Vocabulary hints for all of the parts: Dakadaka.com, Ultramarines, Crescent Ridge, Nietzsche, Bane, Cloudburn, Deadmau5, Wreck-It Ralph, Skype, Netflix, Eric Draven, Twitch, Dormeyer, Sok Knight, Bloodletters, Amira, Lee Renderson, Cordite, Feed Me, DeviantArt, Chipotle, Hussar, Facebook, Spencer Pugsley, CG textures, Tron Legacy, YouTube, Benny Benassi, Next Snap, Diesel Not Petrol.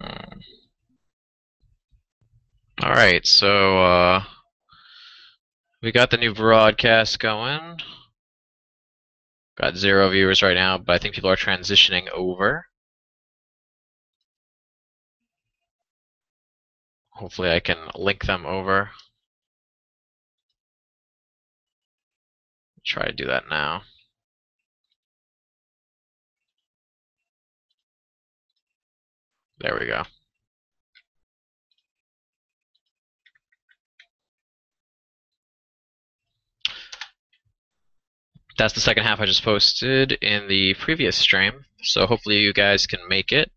All right, so we got the new broadcast going. Got 0 viewers right now, but I think people are transitioning over. Hopefully I can link them over. Try to do that now. There we go. That's the second half I just posted in the previous stream, so hopefully you guys can make it.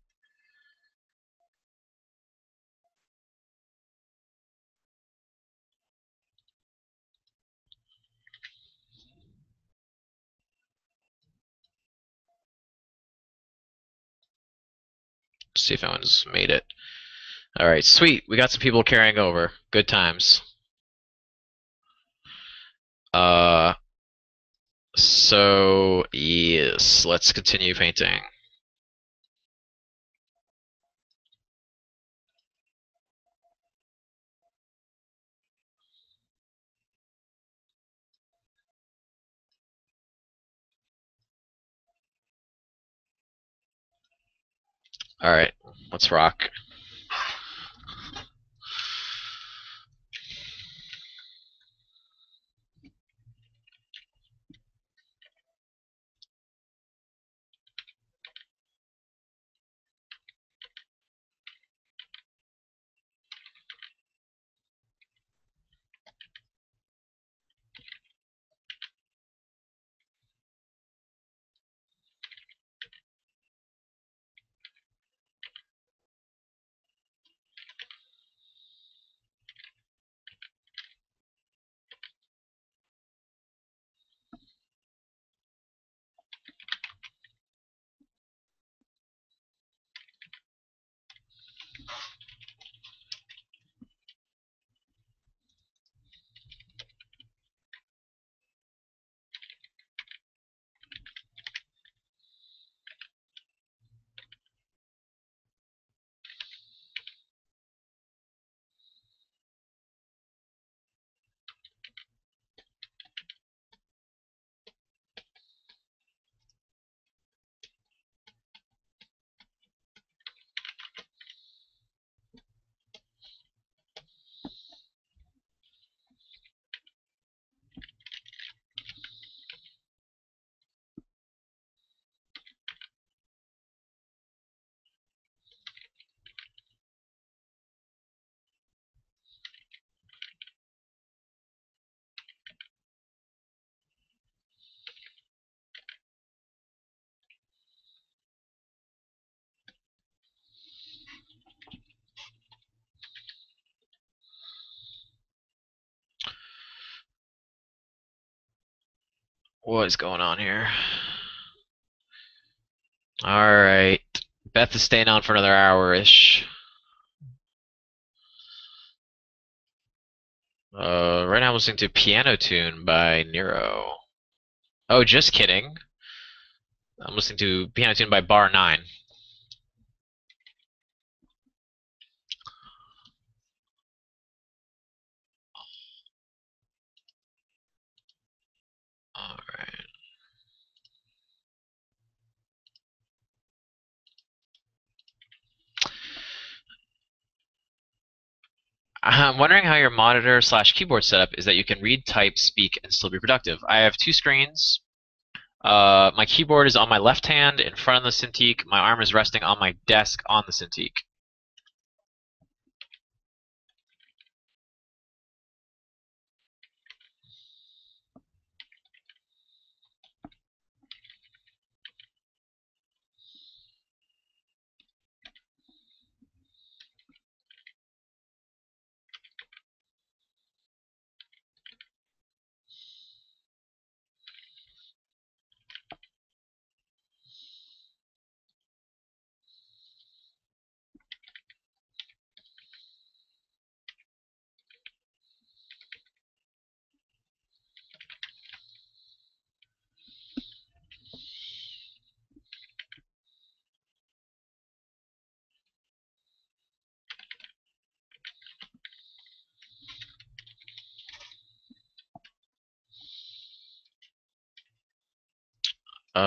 See if anyone's made it. All right, sweet. We got some people carrying over. Good times. So yes, let's continue painting. All right, let's rock. What is going on here? All right, Beth is staying on for another hour-ish. Right now I'm listening to Piano Tune by Nero. Oh, just kidding. I'm listening to Piano Tune by Bar 9. I'm wondering how your monitor / keyboard setup is that you can read, type, speak, and still be productive. I have 2 screens. My keyboard is on my left hand in front of the Cintiq. My arm is resting on my desk on the Cintiq.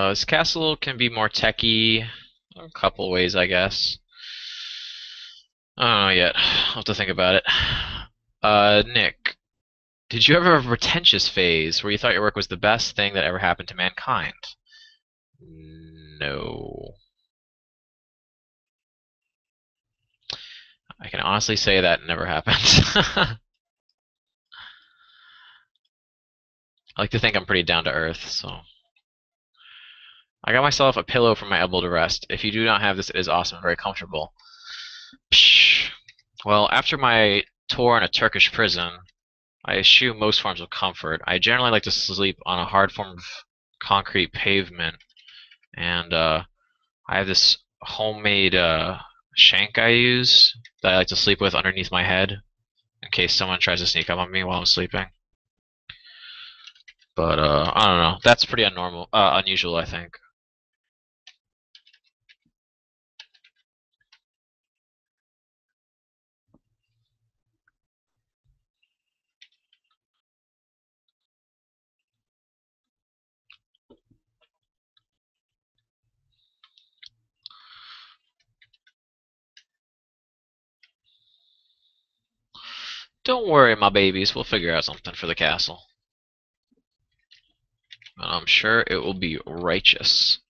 His castle can be more techy, a couple ways, I guess. I don't know yet. I'll have to think about it. Nick, did you ever have a pretentious phase where you thought your work was the best thing that ever happened to mankind? No. I can honestly say that never happened. I like to think I'm pretty down to earth, so. I got myself a pillow for my elbow to rest. If you do not have this, it is awesome and very comfortable. Psh. Well, after my tour in a Turkish prison, I eschew most forms of comfort. I generally like to sleep on a hard form of concrete pavement, and I have this homemade shank I use that I like to sleep with underneath my head in case someone tries to sneak up on me while I'm sleeping. But I don't know. That's pretty unusual, I think. Don't worry, my babies. We'll figure out something for the castle. And I'm sure it will be righteous.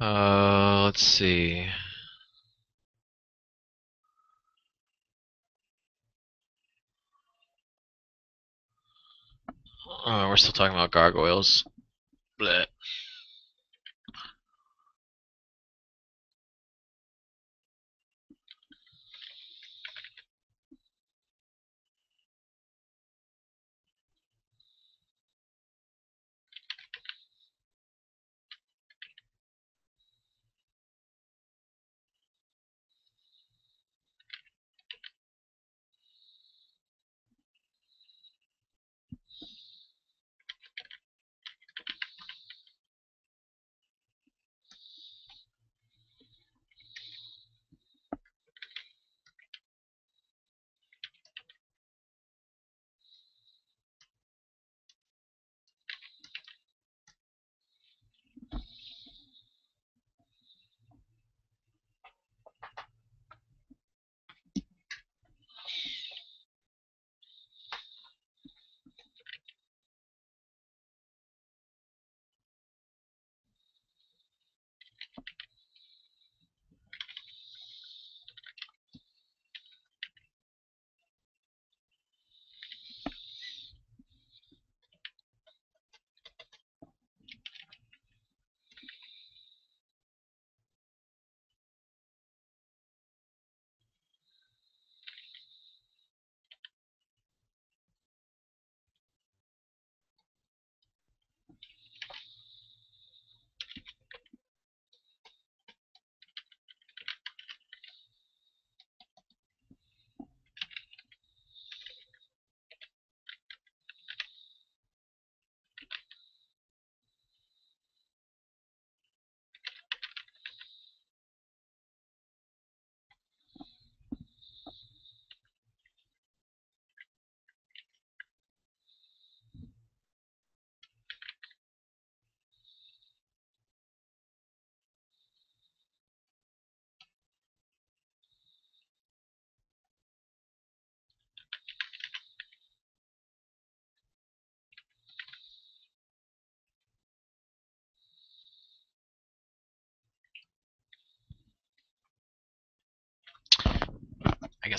Let's see. Oh, we're still talking about gargoyles. Blech.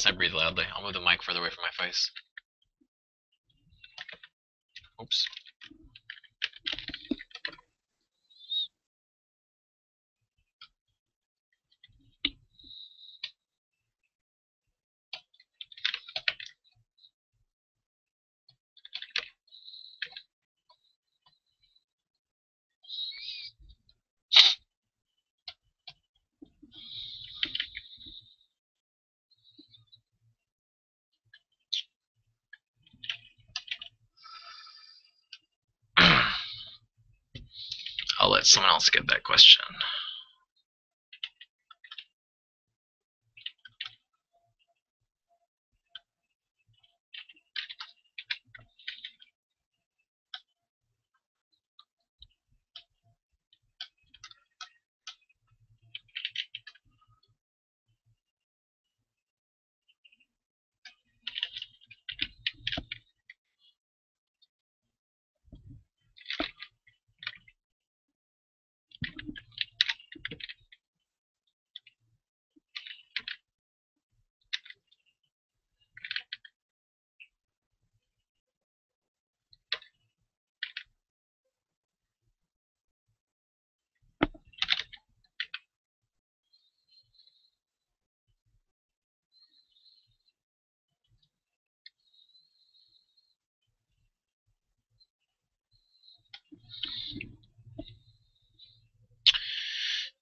guess I breathe loudly. I'll move the mic further away from my face. Oops. I'll let someone else get that question.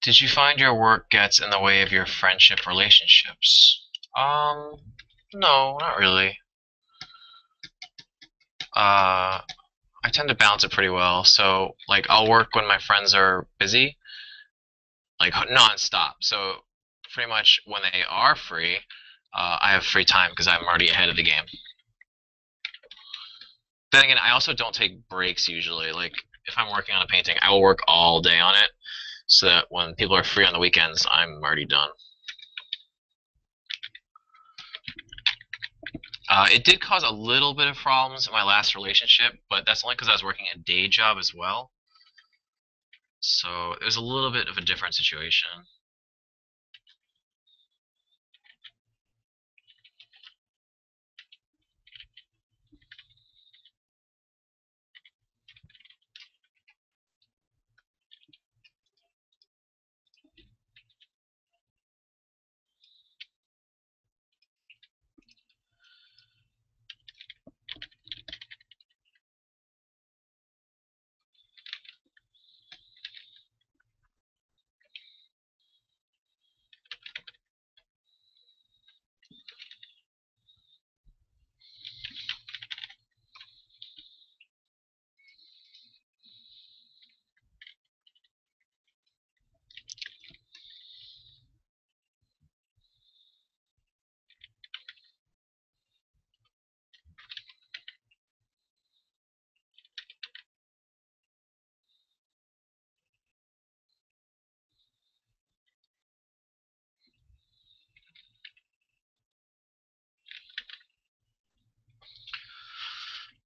Did you find your work gets in the way of your friendship relationships? No, not really. I tend to balance it pretty well. So, like, I'll work when my friends are busy, like, nonstop. So, pretty much when they are free, I have free time because I'm already ahead of the game. Then again, I also don't take breaks usually. Like, if I'm working on a painting, I will work all day on it, so that when people are free on the weekends, I'm already done. It did cause a little bit of problems in my last relationship, but that's only because I was working a day job as well. So it was a little bit of a different situation.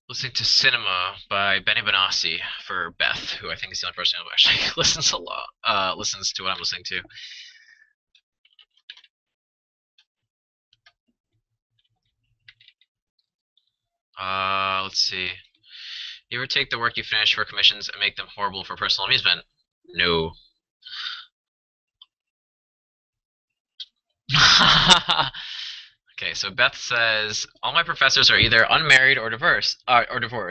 Listening to Cinema by Benny Benassi for Beth, who I think is the only person who actually listens a lot, listens to what I'm listening to. Let's see. You ever take the work you finish for commissions and make them horrible for personal amusement? No. Okay, so Beth says, all my professors are either unmarried or divorced, and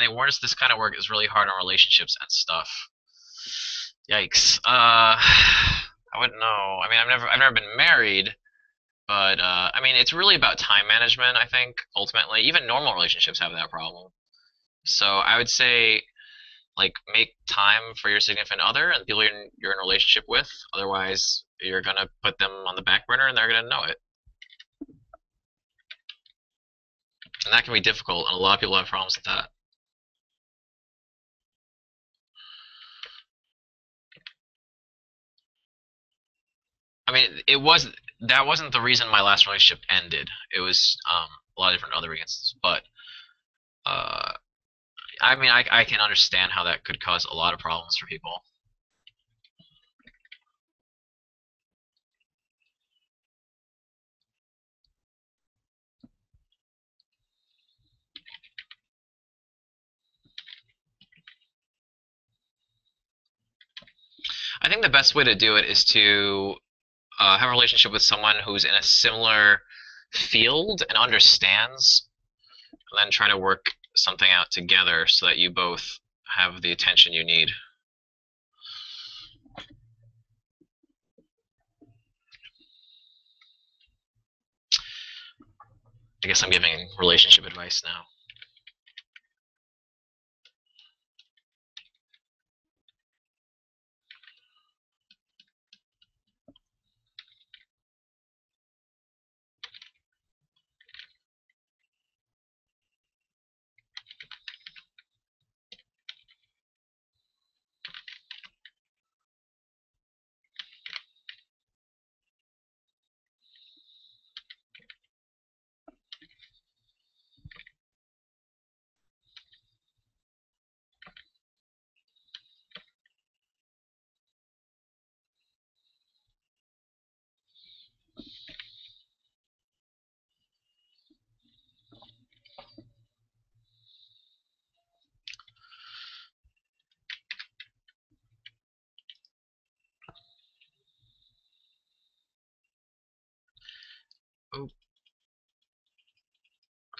they warn us this kind of work is really hard on relationships and stuff. Yikes. I wouldn't know. I mean, I've never been married, but I mean, it's really about time management, I think, ultimately. Even normal relationships have that problem. So I would say, like, make time for your significant other and people you're in a relationship with. Otherwise, you're going to put them on the back burner, and they're going to know it. And that can be difficult, and a lot of people have problems with that. I mean, that wasn't the reason my last relationship ended. It was a lot of different other reasons, but I mean, I can understand how that could cause a lot of problems for people. think the best way to do it is to have a relationship with someone who's in a similar field and understands, and then try to work something out together so that you both have the attention you need. I guess I'm giving relationship advice now.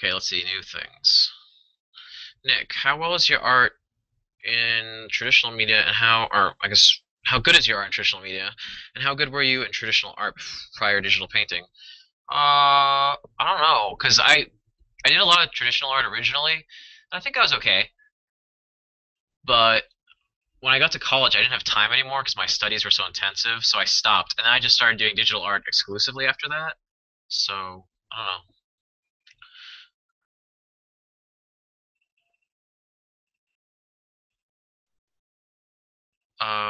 Okay, let's see, new things. Nick, how well is your art in traditional media, and how good is your art in traditional media, and how good were you in traditional art prior to digital painting? I don't know, because I did a lot of traditional art originally, and I think I was okay. But when I got to college, I didn't have time anymore because my studies were so intensive, so I stopped, and then I just started doing digital art exclusively after that. So, I don't know.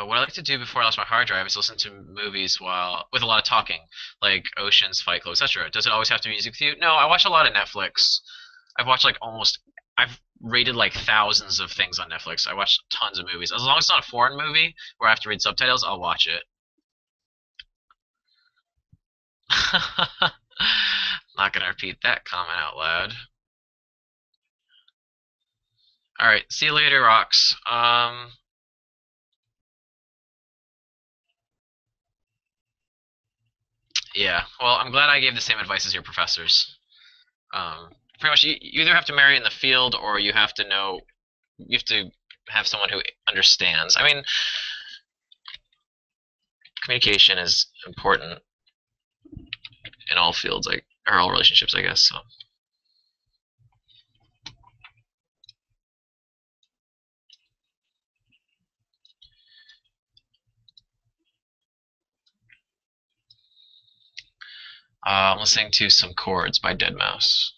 What I like to do before I lost my hard drive is listen to movies with a lot of talking, like Oceans, Fight Club, etc. Does it always have to be music with you? No, I watch a lot of Netflix. I've rated like thousands of things on Netflix. I watch tons of movies. As long as it's not a foreign movie where I have to read subtitles, I'll watch it. Not gonna repeat that comment out loud. All right, see you later, Rox. Yeah, well, I'm glad I gave the same advice as your professors. Pretty much, you either have to marry in the field, or you have to have someone who understands. I mean, communication is important in all fields, like, or all relationships, I guess. So. I'm listening to some chords by Deadmau5.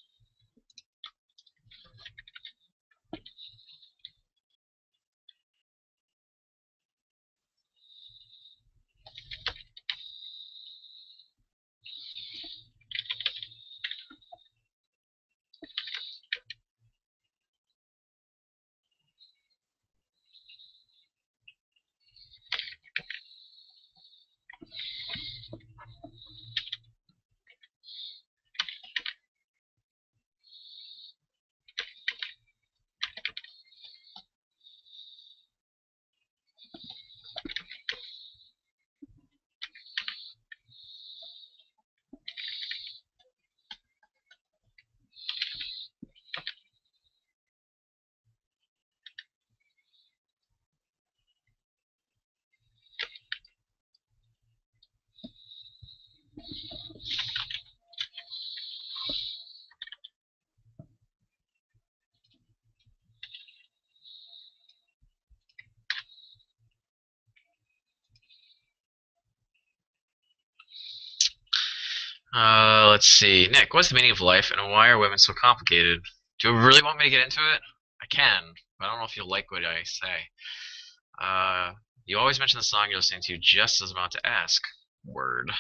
Let's see. Nick, what's the meaning of life, and why are women so complicated? Do you really want me to get into it? I can, but I don't know if you'll like what I say. You always mention the song you're listening to just as I'm about to ask. Word.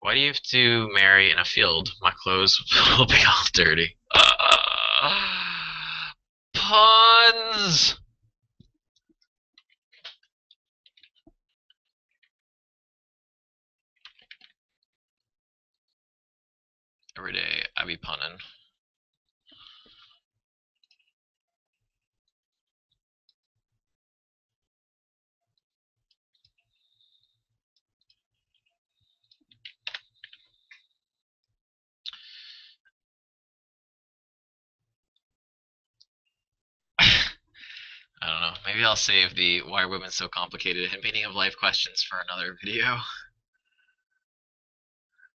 Why do you have to marry in a field? My clothes will be all dirty. Puns! Every day I be punning. Maybe I'll save the "Why Are Women So Complicated" and meaning of life questions for another video.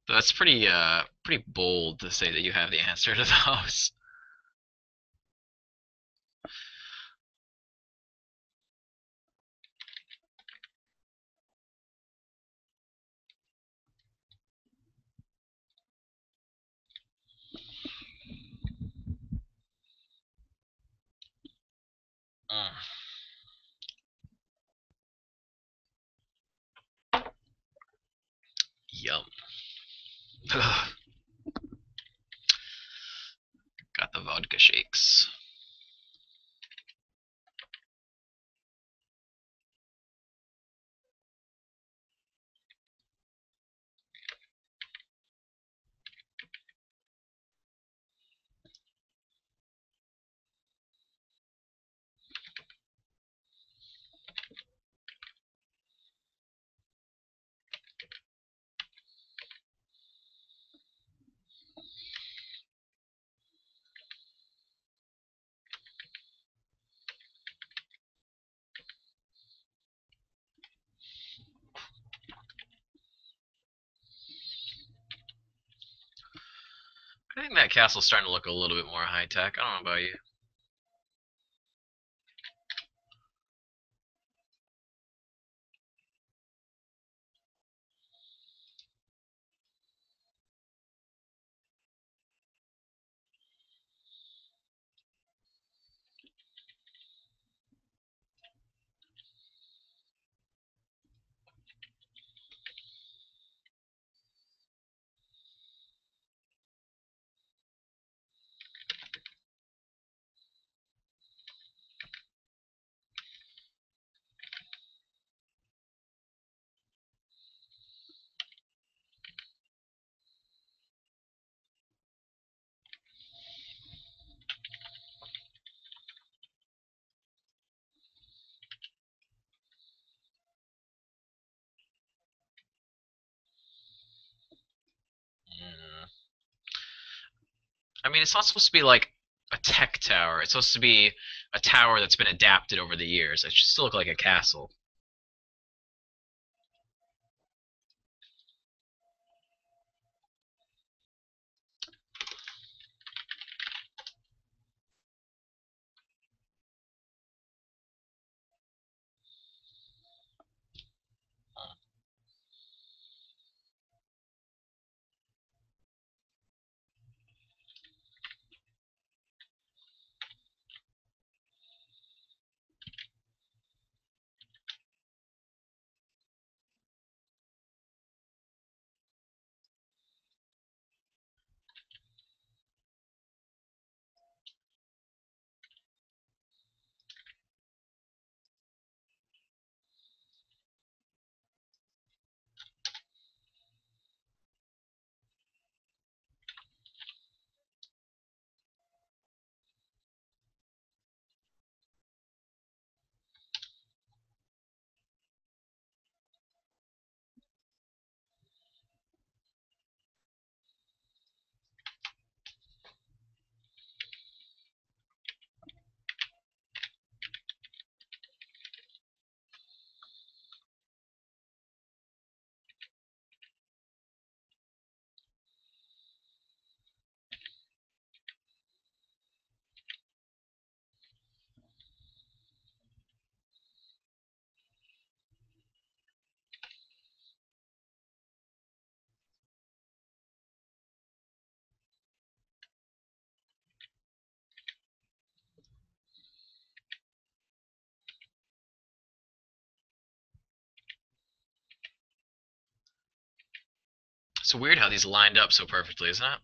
So that's pretty bold to say that you have the answer to those. Yum. Ugh. Got the vodka shakes. I think that castle's starting to look a little bit more high-tech. I don't know about you. I mean, it's not supposed to be like a tech tower. It's supposed to be a tower that's been adapted over the years. It should still look like a castle. It's weird how these lined up so perfectly, isn't it?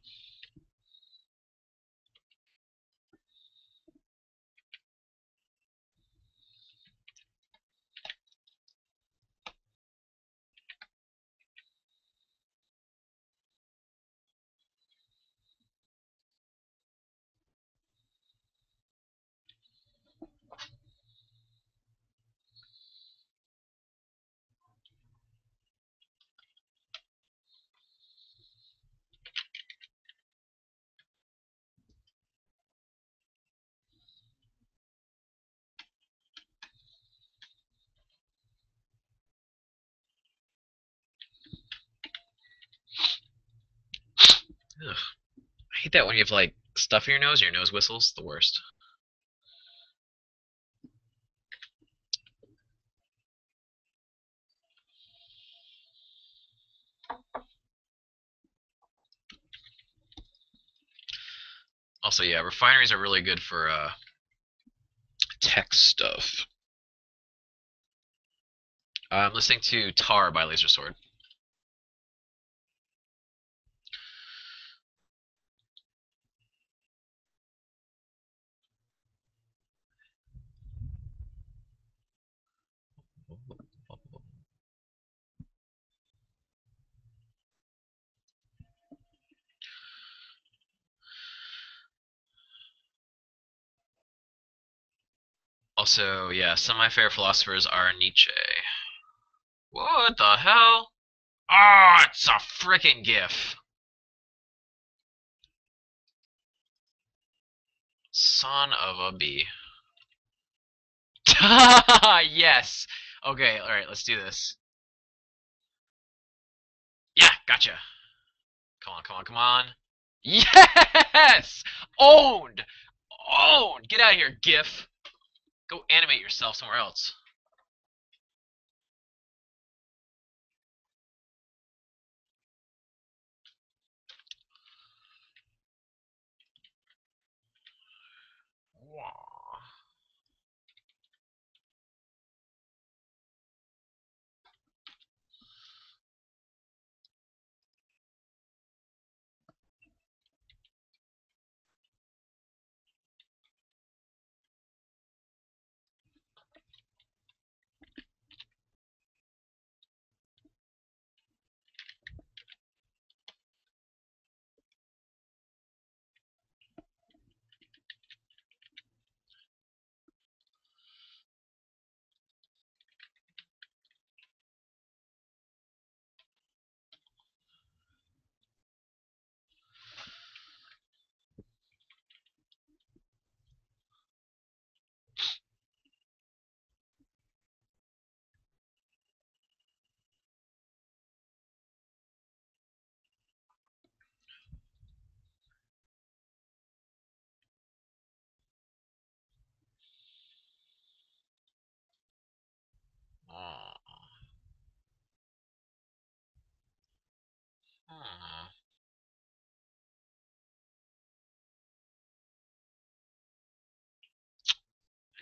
that when you have like stuff in your nose, whistles, the worst. Also, yeah, refineries are really good for tech stuff. I'm listening to Tar by Laser Sword. Also, yeah, some of my favorite philosophers are Nietzsche. What the hell? Oh, it's a freaking GIF. Son of a bee. Yes. Okay, all right, let's do this. Yeah, gotcha. Come on, come on, come on. Yes! Owned! Owned! Get out of here, GIF. Go animate yourself somewhere else. Wow.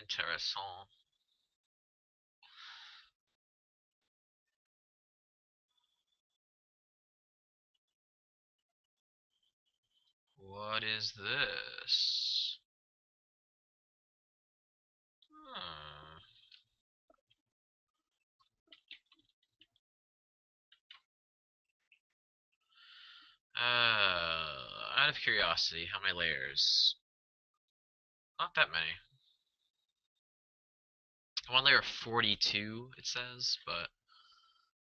Interessant. What is this? Out of curiosity, how many layers? Not that many. One layer of 42, it says, but I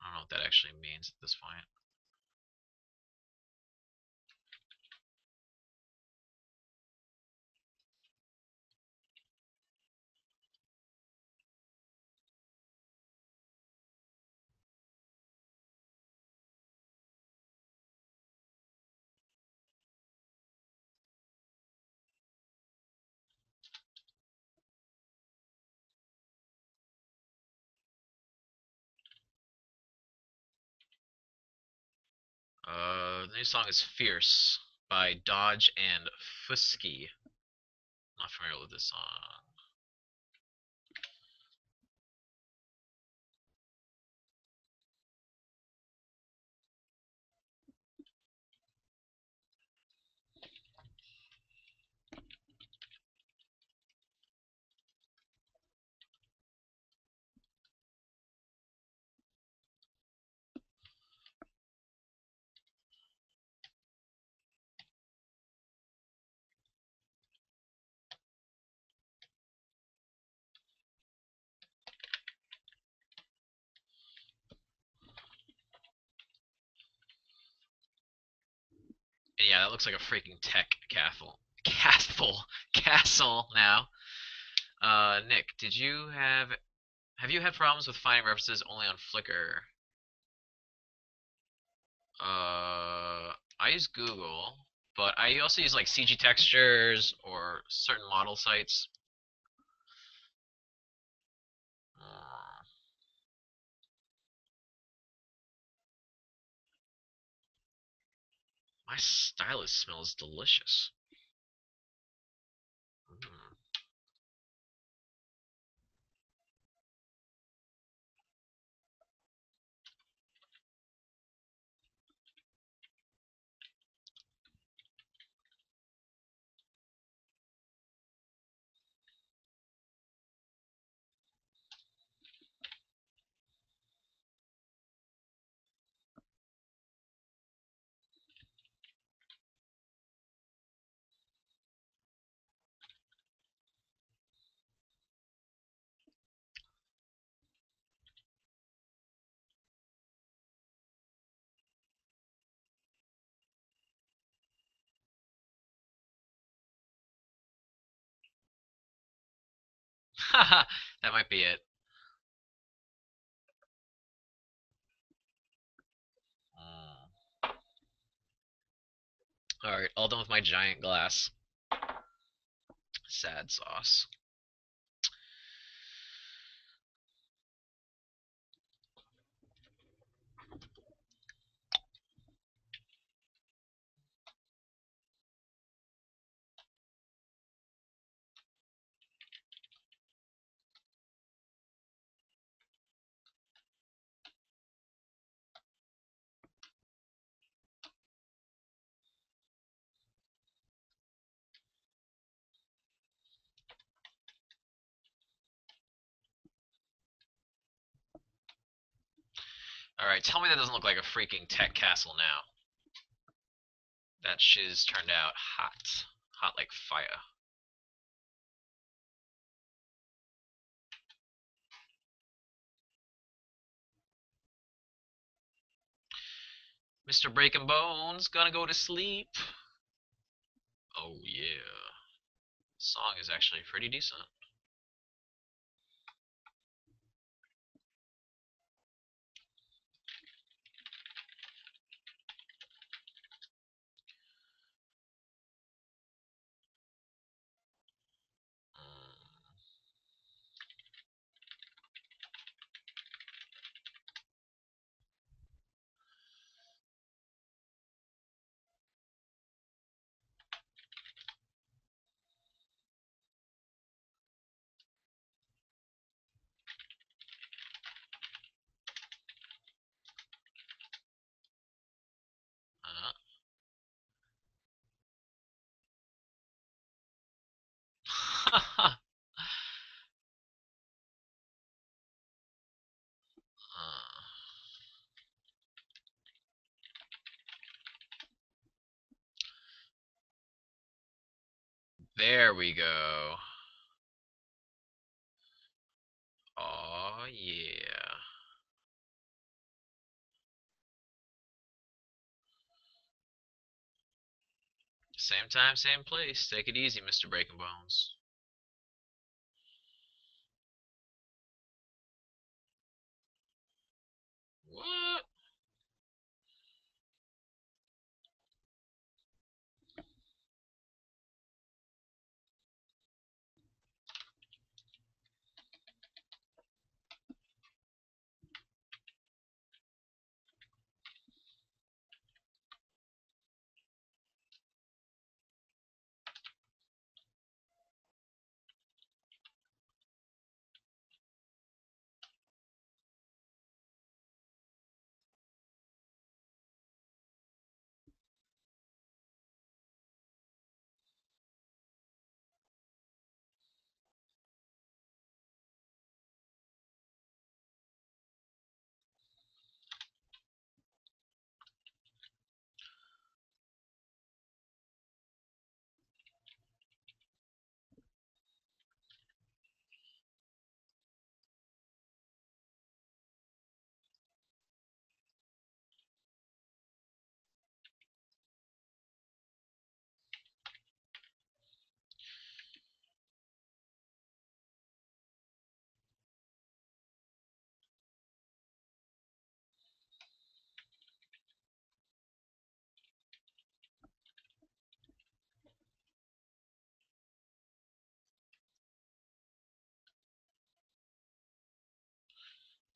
don't know what that actually means at this point. The new song is Fierce by Dodge and Fusky. Not familiar with this song. Yeah, that looks like a freaking tech castle now. Nick, did you have you had problems with finding references only on Flickr? I use Google. But I also use like CG textures or certain model sites. My stylus smells delicious. That might be it. All right, all done with my giant glass. Sad sauce. Alright, tell me that doesn't look like a freaking tech castle now. That shit is turned out hot. Hot like fire. Mr. Breaking Bones, gonna go to sleep. Oh yeah. Song is actually pretty decent. There we go. Oh yeah. Same time, same place. Take it easy, Mr. Breaking Bones. What?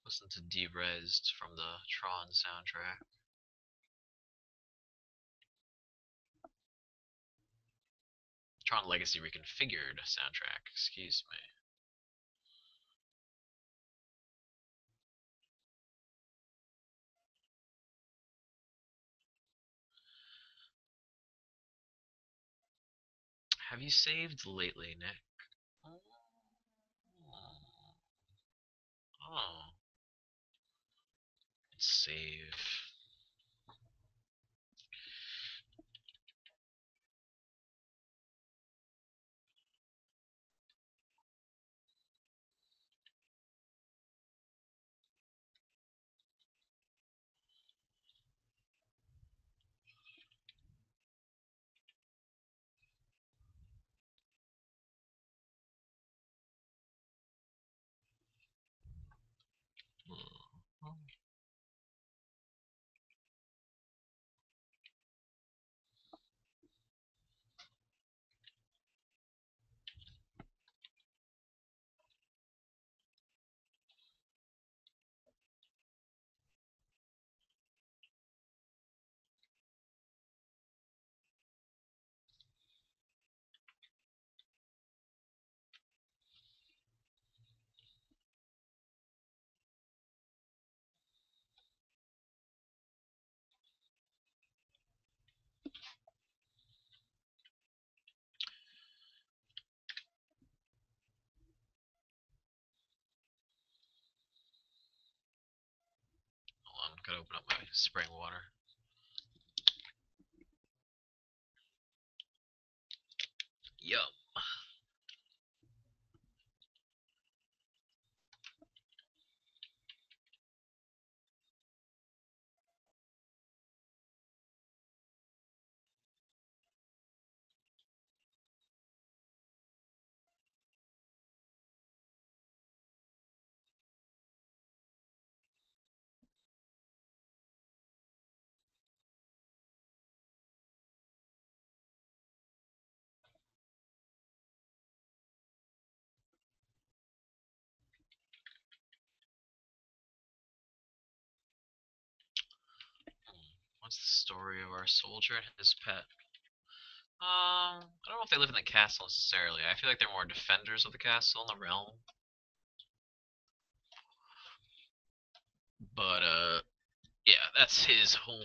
Listen to D-Rezed from the Tron soundtrack. Tron Legacy Reconfigured soundtrack, excuse me. Have you saved lately, Nick? Oh. Let's save. Gotta open up my spring water. Yum. What's the story of our soldier and his pet? I don't know if they live in the castle necessarily. I feel like they're more defenders of the castle and the realm. But, yeah, that's his homeland.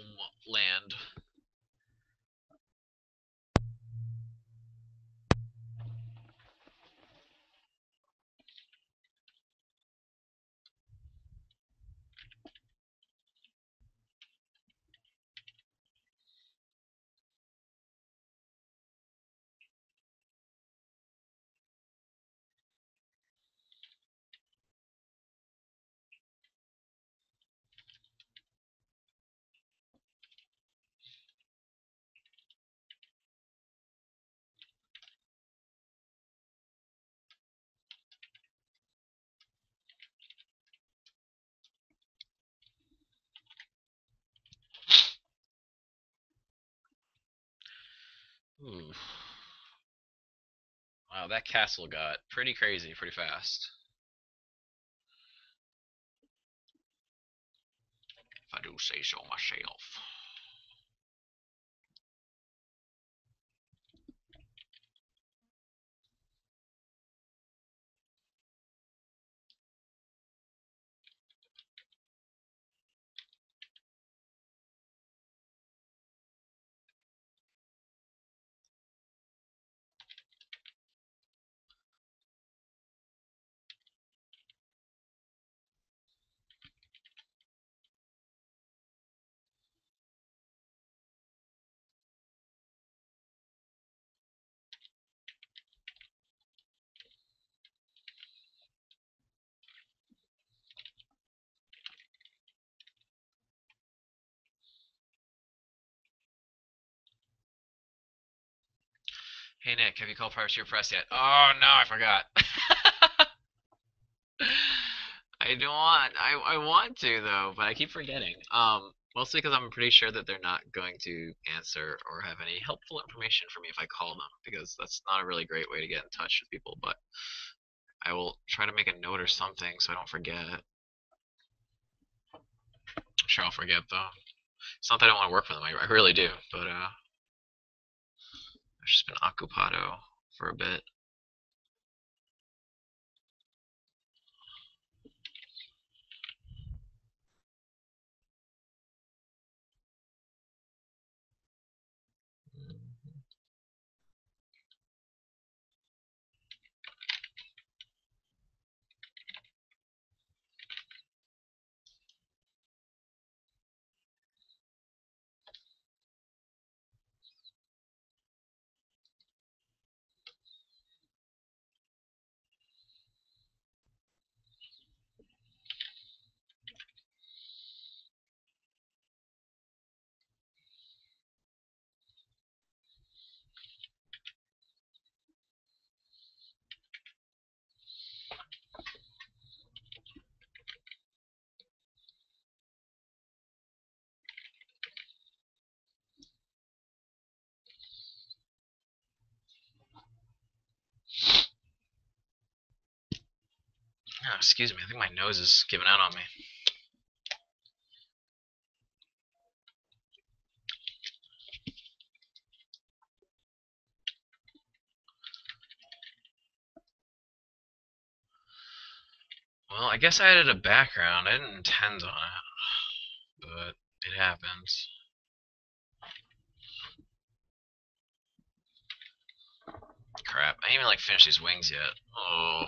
Ooh. Wow, that castle got pretty crazy pretty fast. If I do say so myself. Hey Nick, have you called Privateer Press yet? Oh no, I forgot. I want to though, but I keep forgetting. Mostly because I'm pretty sure that they're not going to answer or have any helpful information for me if I call them, because that's not a really great way to get in touch with people. But I will try to make a note or something so I don't forget. sure I'll forget, though. It's not that I don't want to work with them. I really do. But I've just been occupado for a bit. Oh, excuse me, I think my nose is giving out on me. Well, I guess I added a background. I didn't intend on it, but it happens. Crap, I didn't even finish these wings yet. Oh.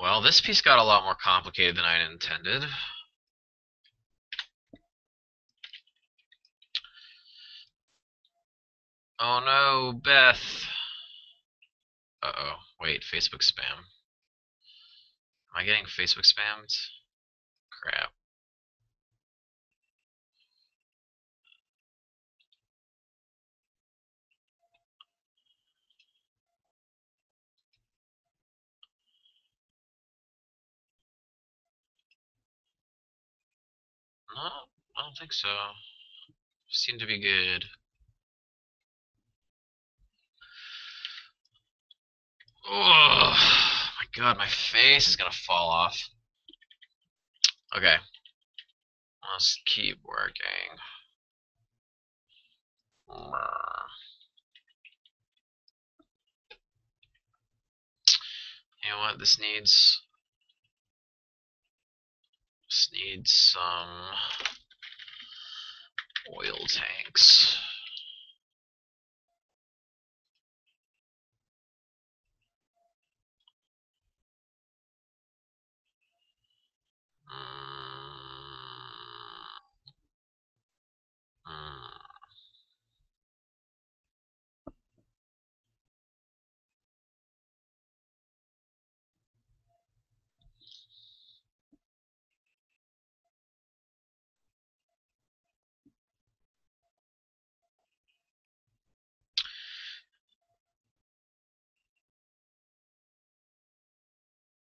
Well, this piece got a lot more complicated than I intended. Oh no, Beth. Uh-oh. Wait, Facebook spam. Am I getting Facebook spammed? Crap. No, I don't think so. Seemed to be good. Oh my god, my face is gonna fall off. Okay. Let's keep working. You know what this needs? Just need some oil tanks.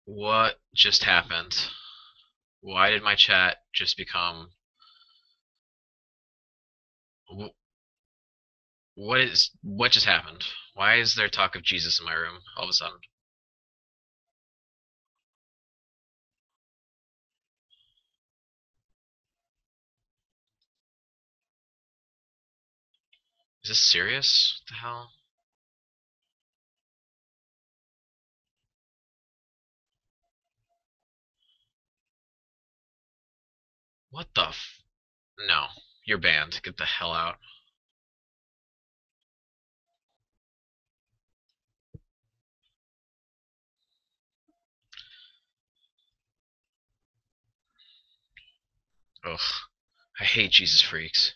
What just happened? Why did my chat just become... What just happened? Why is there talk of Jesus in my room all of a sudden? Is this serious? What the hell? What the f... No. You're banned. Get the hell out. Ugh. I hate Jesus freaks.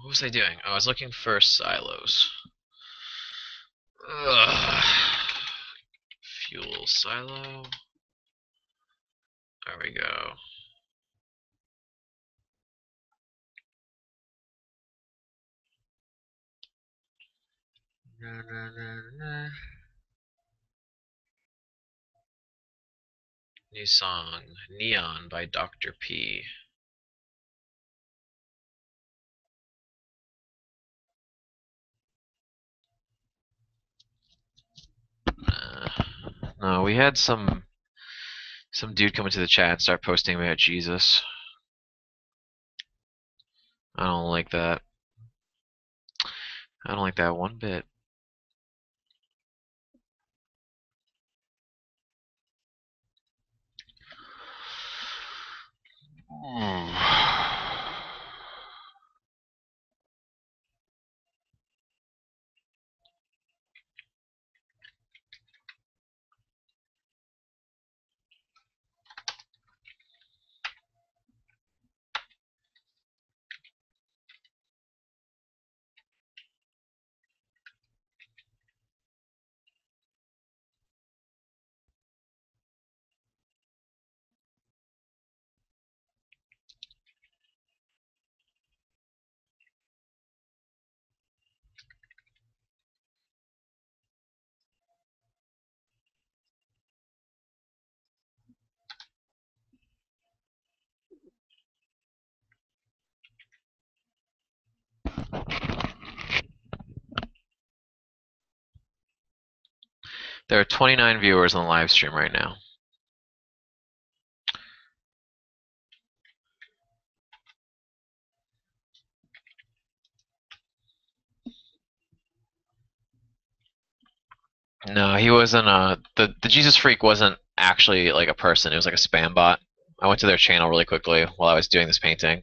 What was I doing? I was looking for silos. Ugh. Fuel silo. There we go. New song, Neon by Dr. P. No, we had some dude come into the chat and start posting about Jesus. I don't like that. I don't like that one bit. There are 29 viewers on the live stream right now. No, he wasn't the Jesus Freak wasn't actually like a person. It was like a spam bot. I went to their channel really quickly while I was doing this painting,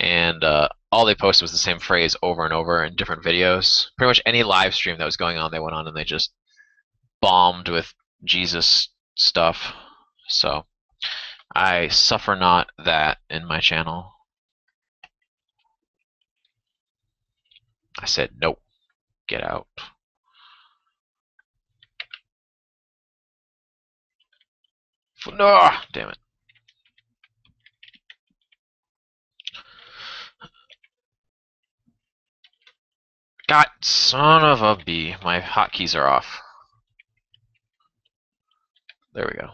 and all they posted was the same phrase over and over in different videos. Pretty much any live stream that was going on, they went on and they just bombed with Jesus stuff, so I suffer not that in my channel. I said nope, get out. No, damn it. God, son of a bee, my hotkeys are off. There we go.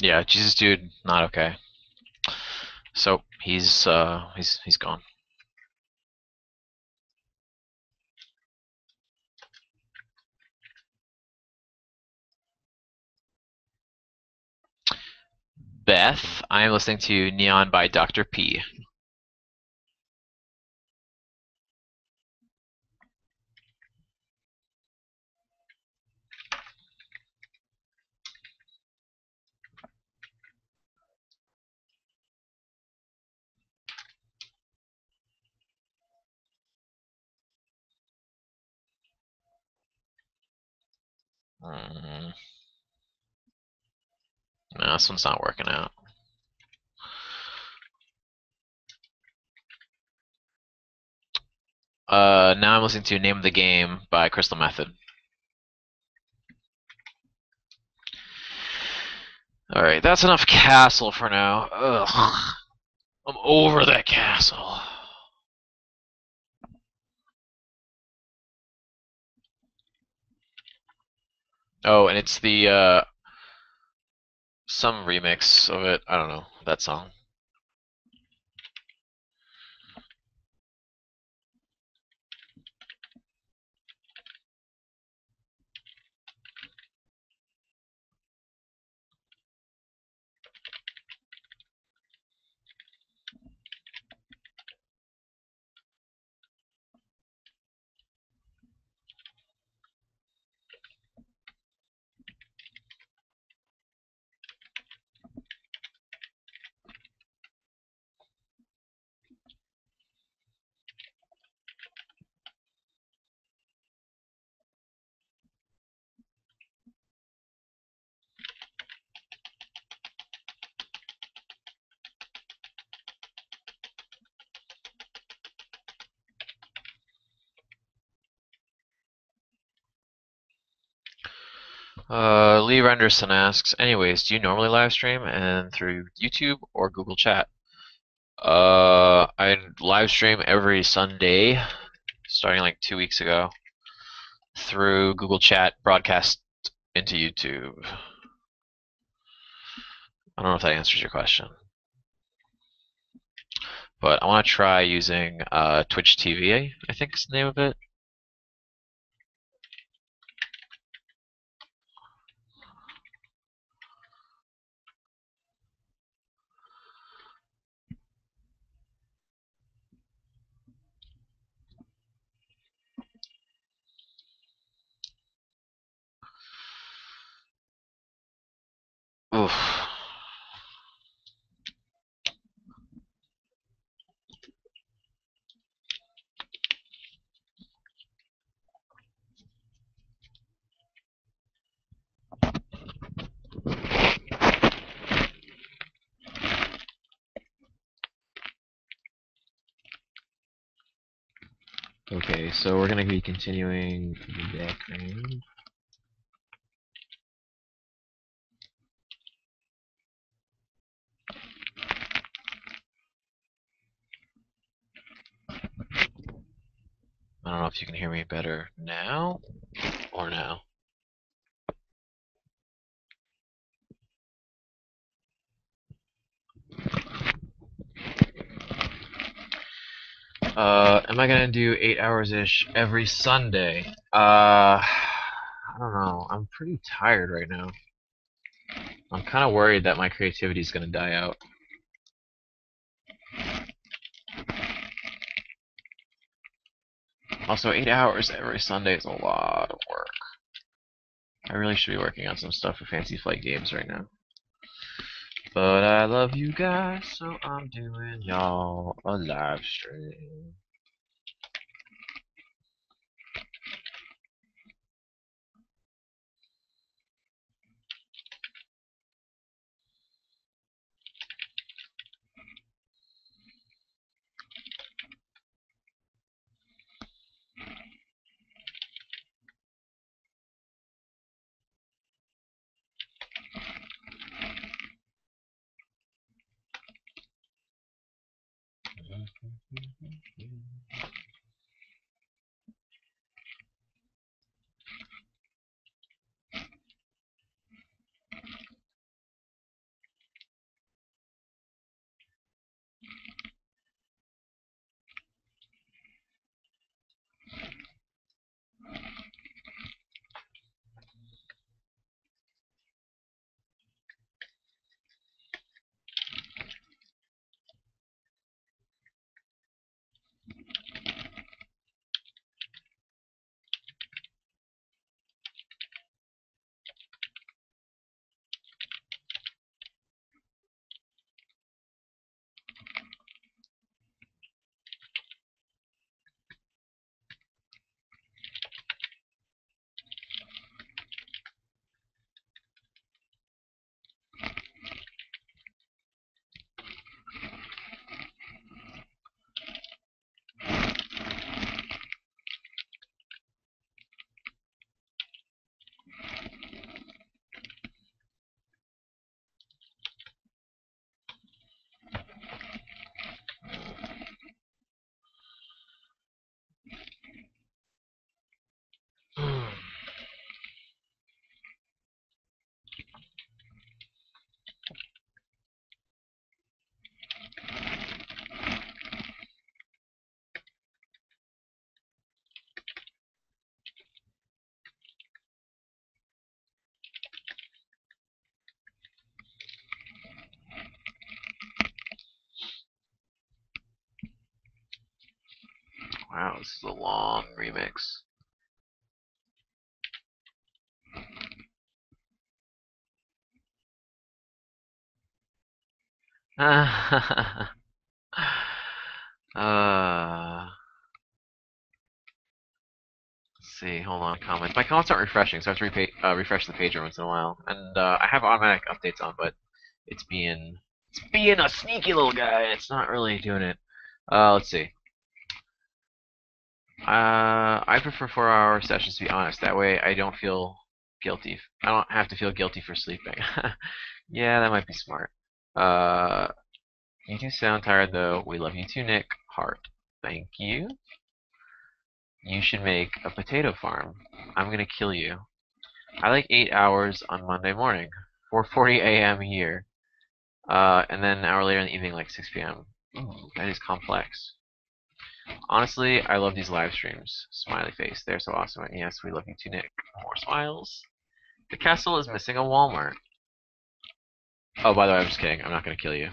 Yeah, Jesus dude, not okay. So he's gone. Beth, I am listening to Neon by Dr. P. No, this one's not working out. Now I'm listening to Name of the Game by Crystal Method. Alright, that's enough castle for now. Ugh. I'm over that castle. Oh, and it's the some remix of it. I don't know that song. Lee Renderson asks, anyways, do you normally live stream and through YouTube or Google Chat? I live stream every Sunday, starting like 2 weeks ago, through Google Chat, broadcast into YouTube. I don't know if that answers your question. But I want to try using Twitch TV, I think is the name of it. Oof. Okay, so we're going to be continuing the background. I don't know if you can hear me better now or now. Am I gonna do 8 hours-ish every Sunday? I don't know. I'm pretty tired right now. I'm kind of worried that my creativity is gonna die out. Also, 8 hours every Sunday is a lot of work. I really should be working on some stuff for Fancy Flight Games right now. But I love you guys, so I'm doing y'all a live stream. Wow, this is a long remix. Let's see, hold on, comments. My comments aren't refreshing, so I have to refresh the page every once in a while. And I have automatic updates on, but it's being a sneaky little guy. It's not really doing it. Let's see. I prefer 4-hour sessions, to be honest. That way, I don't feel guilty. I don't have to feel guilty for sleeping. Yeah, that might be smart. You do sound tired, though. We love you too, Nick. Heart. Thank you. You should make a potato farm. I'm gonna kill you. I like 8 hours on Monday morning, 4:40 a.m. here, and then an hour later in the evening, like 6 p.m. Ooh, that is complex. Honestly, I love these live streams. Smiley face. They're so awesome. And yes, we love you too, Nick. More smiles. The castle is missing a Walmart. Oh, by the way, I'm just kidding. I'm not going to kill you,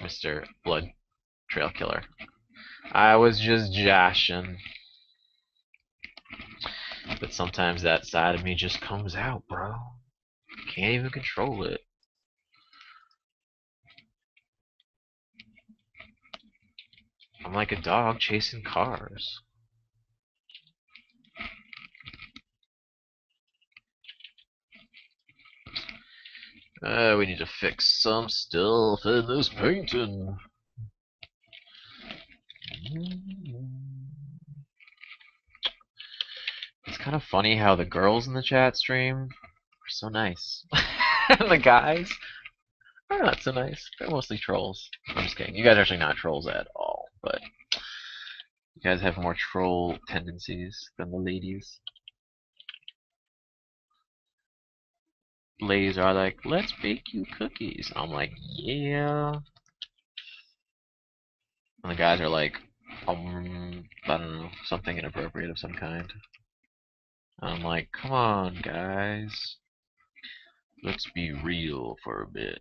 Mr. Blood Trail Killer. I was just joshing. But sometimes that side of me just comes out, bro. Can't even control it. I'm like a dog chasing cars. We need to fix some stuff in this painting. It's kind of funny how the girls in the chat stream are so nice. And the guys are not so nice. They're mostly trolls. I'm just kidding. You guys are actually not trolls at all, but you guys have more troll tendencies than the ladies. Ladies are like, let's bake you cookies. And I'm like, yeah. And the guys are like, I don't know, something inappropriate of some kind. And I'm like, come on, guys. Let's be real for a bit.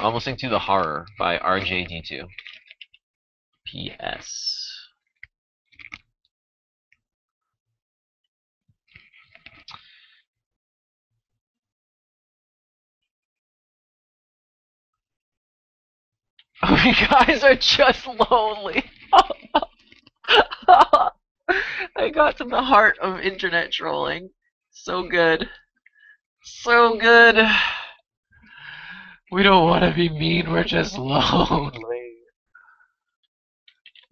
I'm listening to The Horror by RJD2. P.S. Oh, you guys are just lonely. I got to the heart of internet trolling. So good. So good. We don't want to be mean, we're just lonely.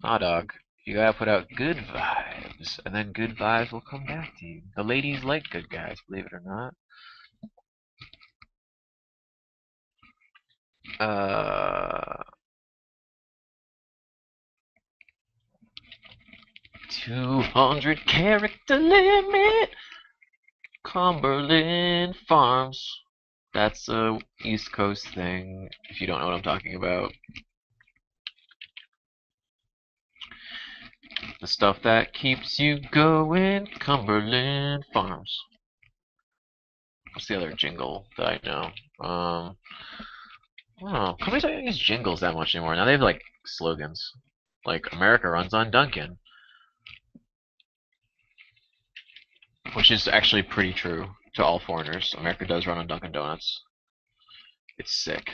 Nah, dog. You gotta put out good vibes, and then good vibes will come back to you. The ladies like good guys, believe it or not. $200 character limit. Cumberland Farms. That's a East Coast thing, if you don't know what I'm talking about. The stuff that keeps you going, Cumberland Farms. What's the other jingle that I know? I don't know. Companies don't use jingles that much anymore. Now they have like slogans, like "America runs on Duncan," which is actually pretty true to all foreigners. America does run on Dunkin' Donuts. It's sick.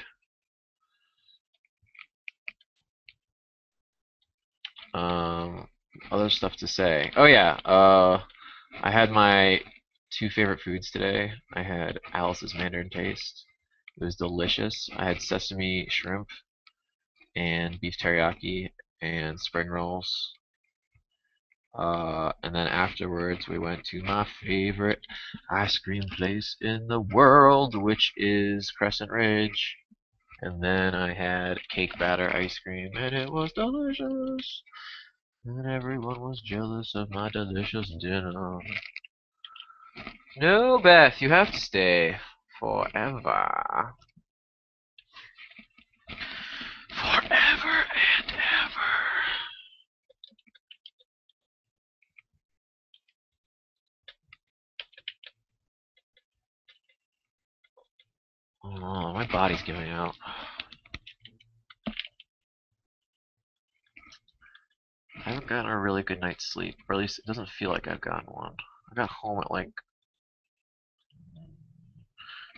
Other stuff to say. Oh yeah, I had my two favorite foods today. I had Alice's Mandarin Taste. It was delicious. I had sesame shrimp and beef teriyaki and spring rolls. And then afterwards we went to my favorite ice cream place in the world, which is Crescent Ridge. And then I had cake batter ice cream, and it was delicious. And everyone was jealous of my delicious dinner. No, Beth, you have to stay forever. Forever and ever. my body's giving out. I haven't gotten a really good night's sleep, or at least it doesn't feel like I've gotten one. I got home at like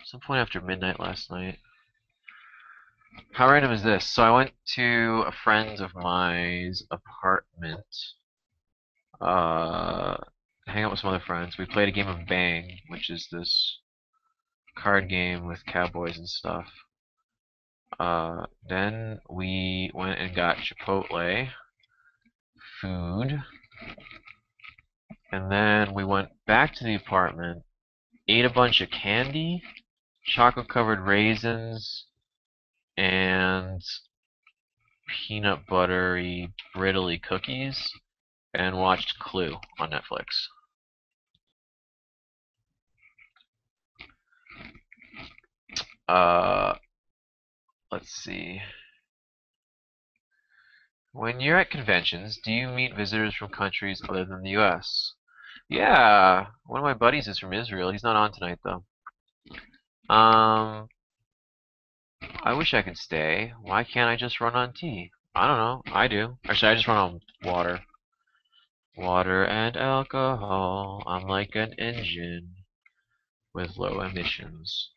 some point after midnight last night. How random is this? So I went to a friend of mine's apartment, hang out with some other friends. We played a game of Bang, which is this card game with cowboys and stuff. Then we went and got Chipotle food, and then we went back to the apartment, ate a bunch of candy, chocolate-covered raisins, and peanut buttery, brittly cookies, and watched Clue on Netflix. Let's see. When you're at conventions, do you meet visitors from countries other than the US? Yeah, one of my buddies is from Israel. He's not on tonight though. I wish I could stay. Why can't I just run on tea? I don't know. I do. Or should I just run on water? Water and alcohol. I'm like an engine with low emissions.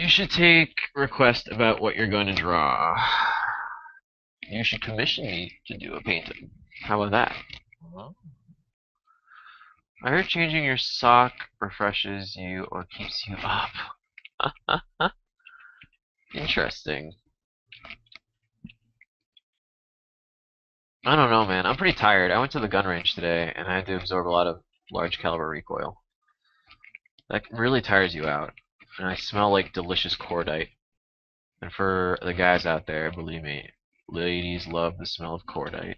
You should take requests about what you're going to draw. You should commission me to do a painting. How about that? I heard changing your sock refreshes you or keeps you up. Interesting. I don't know, man. I'm pretty tired. I went to the gun range today, and I had to absorb a lot of large caliber recoil. That really tires you out. And I smell like delicious cordite. And for the guys out there, believe me, ladies love the smell of cordite.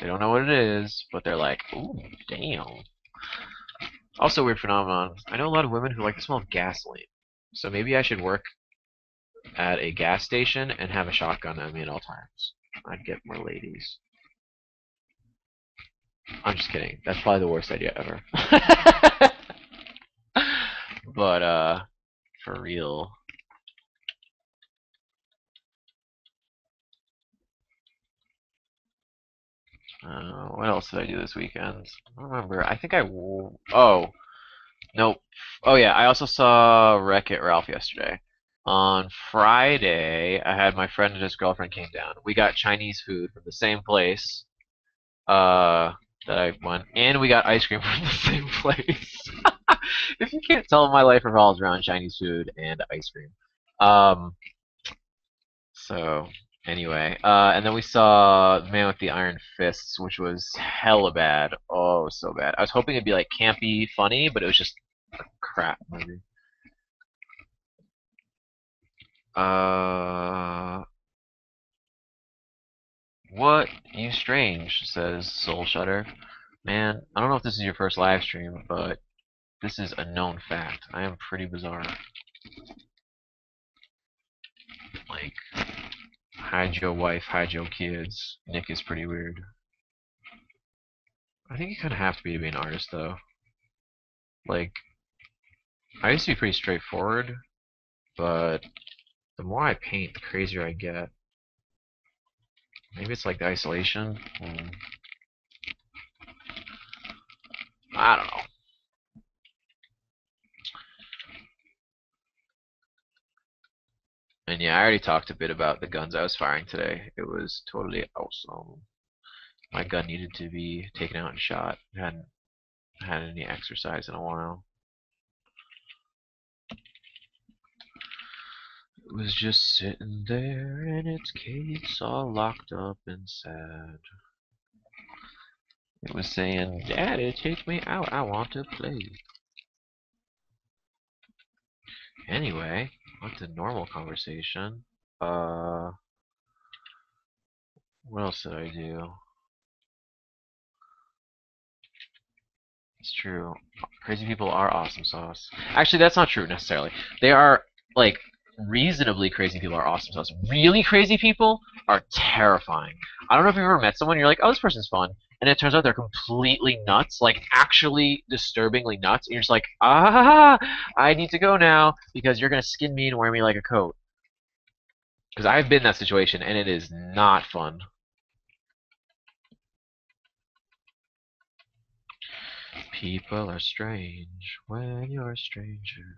They don't know what it is, but they're like, ooh, damn. Also, weird phenomenon. I know a lot of women who like the smell of gasoline. So maybe I should work at a gas station and have a shotgun on me at all times. I'd get more ladies. I'm just kidding. That's probably the worst idea ever. But, for real. What else did I do this weekend? I don't remember. I think I... Oh. Nope. Oh, yeah. I also saw Wreck-It Ralph yesterday. On Friday, I had my friend and his girlfriend came down. We got Chinese food from the same place that I went. And we got ice cream from the same place. If you can't tell, my life revolves around Chinese food and ice cream. So... Anyway, and then we saw The Man with the Iron Fists, which was hella bad. Oh, so bad. I was hoping it'd be like campy, funny, but it was just a crap movie. What? You strange, says Soul Shutter. Man, I don't know if this is your first live stream, but this is a known fact. I am pretty bizarre. Like... hide your wife, hide your kids. Nick is pretty weird. I think you kind of have to be an artist, though. Like, I used to be pretty straightforward, but the more I paint, the crazier I get. Maybe it's like the isolation? I don't know. And yeah, I already talked a bit about the guns I was firing today. It was totally awesome. My gun needed to be taken out and shot. I hadn't had any exercise in a while. It was just sitting there in its case, all locked up and sad. It was saying, "Daddy, take me out. I want to play." Anyway. What's a normal conversation? What else did I do? It's true. Crazy people are awesome sauce. Actually, that's not true necessarily. They are, like, reasonably crazy people are awesome sauce. Really crazy people are terrifying. I don't know if you've ever met someone, you're like, oh, this person's fun. and it turns out they're completely nuts, like actually disturbingly nuts, and you're just like, ah, I need to go now, because you're going to skin me and wear me like a coat. Because I've been in that situation, and it is not fun. People are strange when you're a stranger.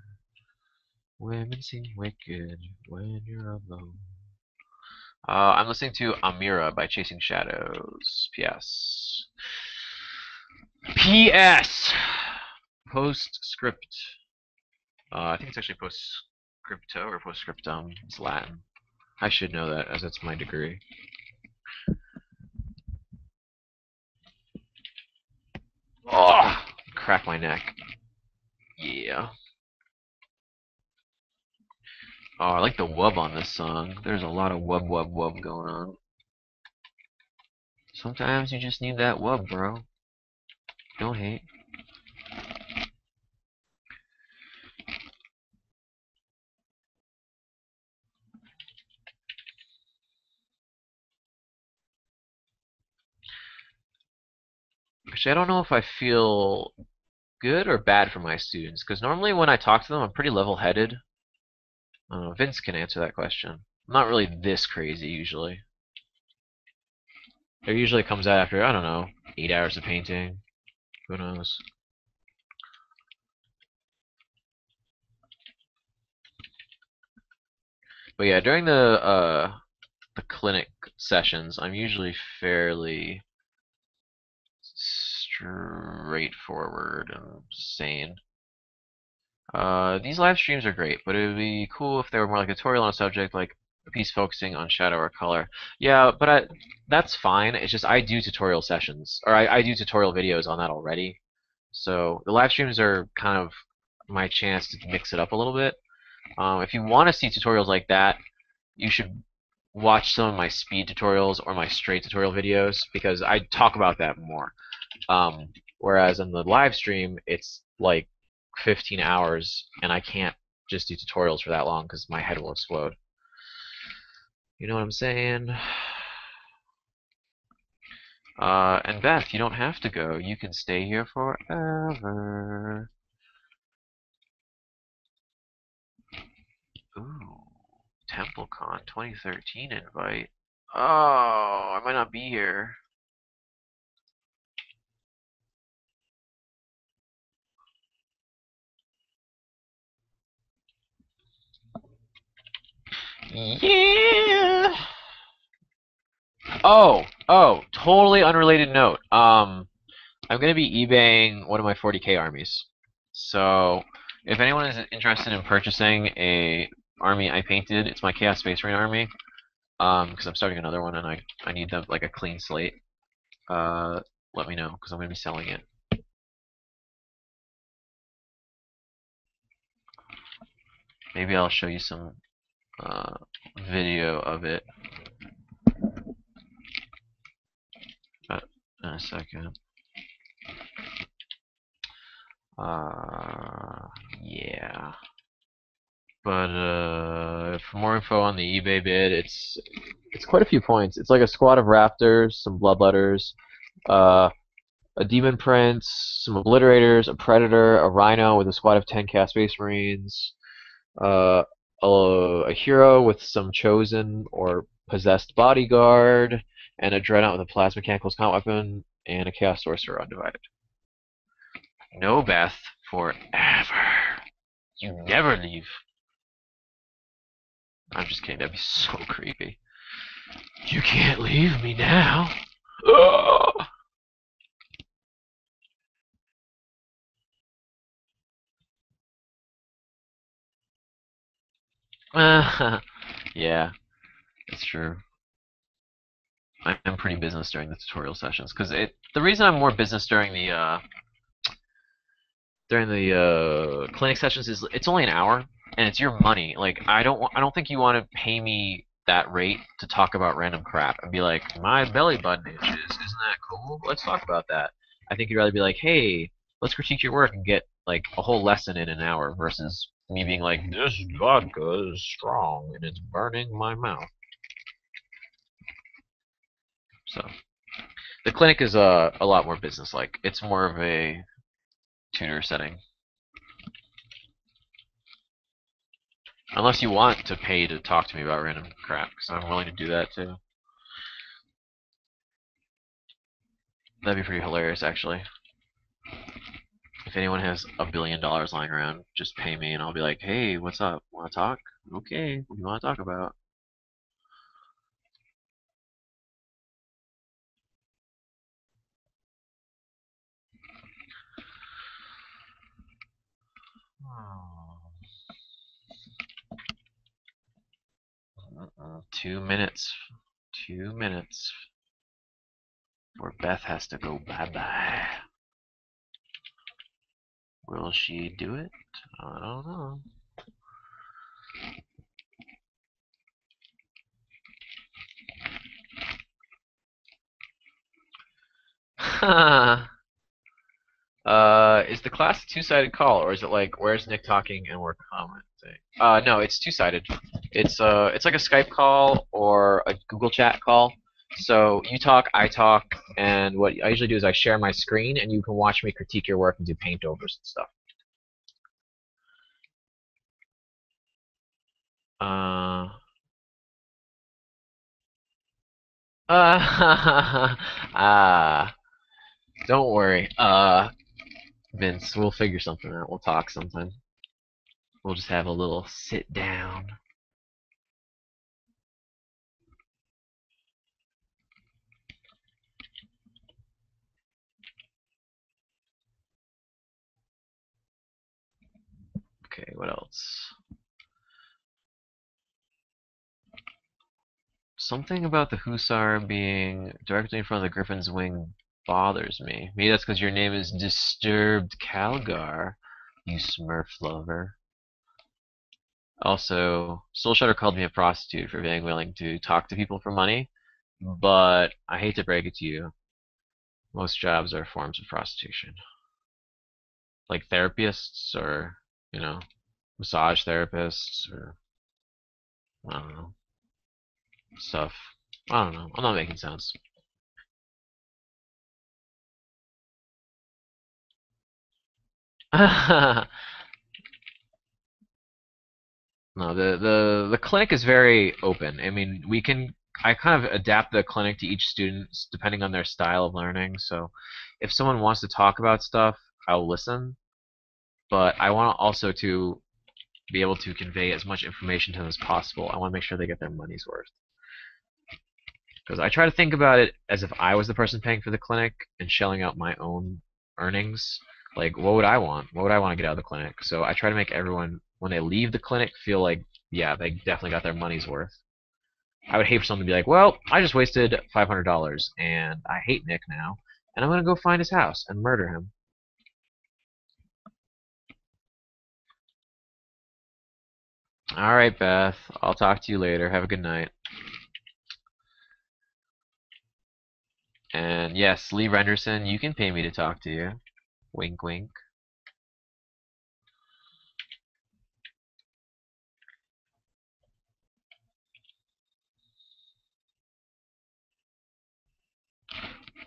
Women seem wicked when you're alone. I'm listening to Amira by Chasing Shadows. P.S. P.S. Postscript. I think it's actually postscripto or postscriptum. It's Latin. I should know that, as that's my degree. Oh, crack my neck. Yeah. Oh, I like the wub on this song. There's a lot of wub, wub, wub going on. Sometimes you just need that wub, bro. Don't hate. Actually, I don't know if I feel good or bad for my students, because normally when I talk to them, I'm pretty level-headed. Vince can answer that question. I'm not really this crazy usually. It usually comes out after, I don't know, 8 hours of painting. Who knows? But yeah, during the clinic sessions, I'm usually fairly straightforward and sane. These live streams are great, but it would be cool if they were more like a tutorial on a subject, like a piece focusing on shadow or color. Yeah, but that's fine. It's just I do tutorial sessions, or I do tutorial videos on that already. So the live streams are kind of my chance to mix it up a little bit. If you want to see tutorials like that, you should watch some of my speed tutorials or my straight tutorial videos, because I talk about that more. Whereas in the live stream, it's like 15 hours, and I can't just do tutorials for that long because my head will explode. You know what I'm saying? And Beth, you don't have to go. You can stay here forever. Ooh, TempleCon 2013 invite. Oh, I might not be here. Yeah. Oh, totally unrelated note. I'm gonna be eBaying one of my 40K armies. So, if anyone is interested in purchasing a army I painted, it's my Chaos Space Marine army. Because I'm starting another one and I need them like a clean slate. Let me know because I'm gonna be selling it. Maybe I'll show you some. Video of it in a second. Yeah. But for more info on the eBay bid, it's quite a few points. It's like a squad of raptors, some bloodletters, a demon prince, some obliterators, a predator, a rhino with a squad of 10 Chaos Space Marines, a hero with some chosen or possessed bodyguard, and a dreadnought with a plasma mechanicals combat weapon, and a chaos sorcerer undivided. No, Beth, forever. You never leave. I'm just kidding. That'd be so creepy. You can't leave me now. Ugh. Yeah, it's true. I'm pretty business during the tutorial sessions because the reason I'm more business during the clinic sessions is it's only an hour and it's your money. Like I don't think you want to pay me that rate to talk about random crap and be like, my belly button itches, isn't that cool? Let's talk about that. I think you'd rather be like, hey, let's critique your work and get like a whole lesson in an hour versus me being like, this vodka is strong and it's burning my mouth. So, The clinic is a lot more business-like. It's more of a tuner setting. Unless you want to pay to talk to me about random crap, because I'm willing to do that too. That'd be pretty hilarious, actually. If anyone has $1 billion lying around, just pay me and I'll be like, hey, what's up? Want to talk? Okay, what do you want to talk about? Two minutes. Or Beth has to go bye-bye. Will she do it? I don't know. Is the class a two-sided call, or is it like, where's Nick talking and we're commenting? No, it's two-sided. It's like a Skype call or a Google Chat call. So you talk, I talk, and what I usually do is I share my screen, and you can watch me critique your work and do paint overs and stuff. Don't worry, Vince. We'll figure something out. We'll talk sometime. We'll just have a little sit down. Okay, what else? Something about the Hussar being directly in front of the Griffin's wing bothers me. Maybe that's because your name is Disturbed Calgar, you smurf lover. Also, Soul Shutter called me a prostitute for being willing to talk to people for money, but I hate to break it to you. Most jobs are forms of prostitution. Like therapists or, you know, massage therapists or, I don't know, stuff. I don't know. I'm not making sense. No, the clinic is very open. I mean, I kind of adapt the clinic to each student depending on their style of learning. So if someone wants to talk about stuff, I'll listen. But I want also to be able to convey as much information to them as possible. I want to make sure they get their money's worth. Because I try to think about it as if I was the person paying for the clinic and shelling out my own earnings. Like, what would I want? What would I want to get out of the clinic? So I try to make everyone, when they leave the clinic, feel like, yeah, they definitely got their money's worth. I would hate for someone to be like, well, I just wasted $500, and I hate Nick now, and I'm going to go find his house and murder him. All right, Beth. I'll talk to you later. Have a good night. And yes, Lee Renderson, you can pay me to talk to you. Wink, wink.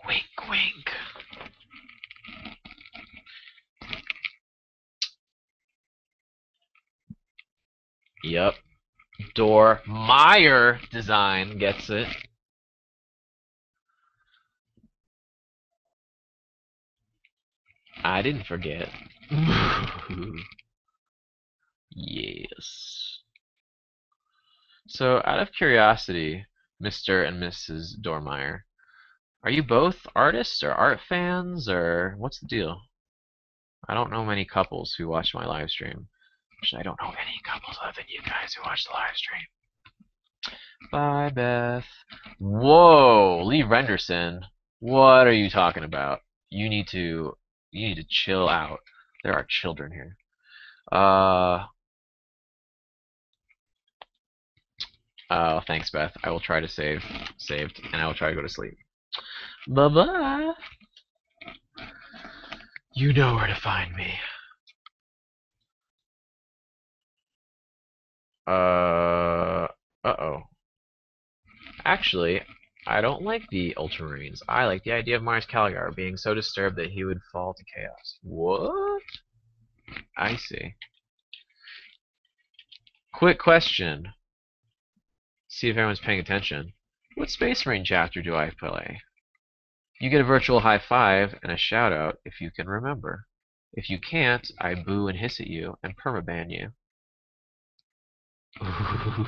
Wink, wink. Yep. Door Meyer design gets it. I didn't forget. Yes. So, out of curiosity, Mr. and Mrs. Dormeyer, are you both artists or art fans, or what's the deal? I don't know many couples who watch my live stream. I don't know of any couples other than you guys who watch the live stream. Bye, Beth. Whoa, Lee Renderson. What are you talking about? You need to chill out. There are children here. Thanks, Beth. I will try to saved, and I will try to go to sleep. Bye-bye. You know where to find me. Actually, I don't like the Ultramarines. I like the idea of Mars Caligar being so disturbed that he would fall to chaos. What? I see. Quick question. See if everyone's paying attention. What Space Marine chapter do I play? You get a virtual high five and a shout out if you can remember. If you can't, I boo and hiss at you and permaban you. Ooh.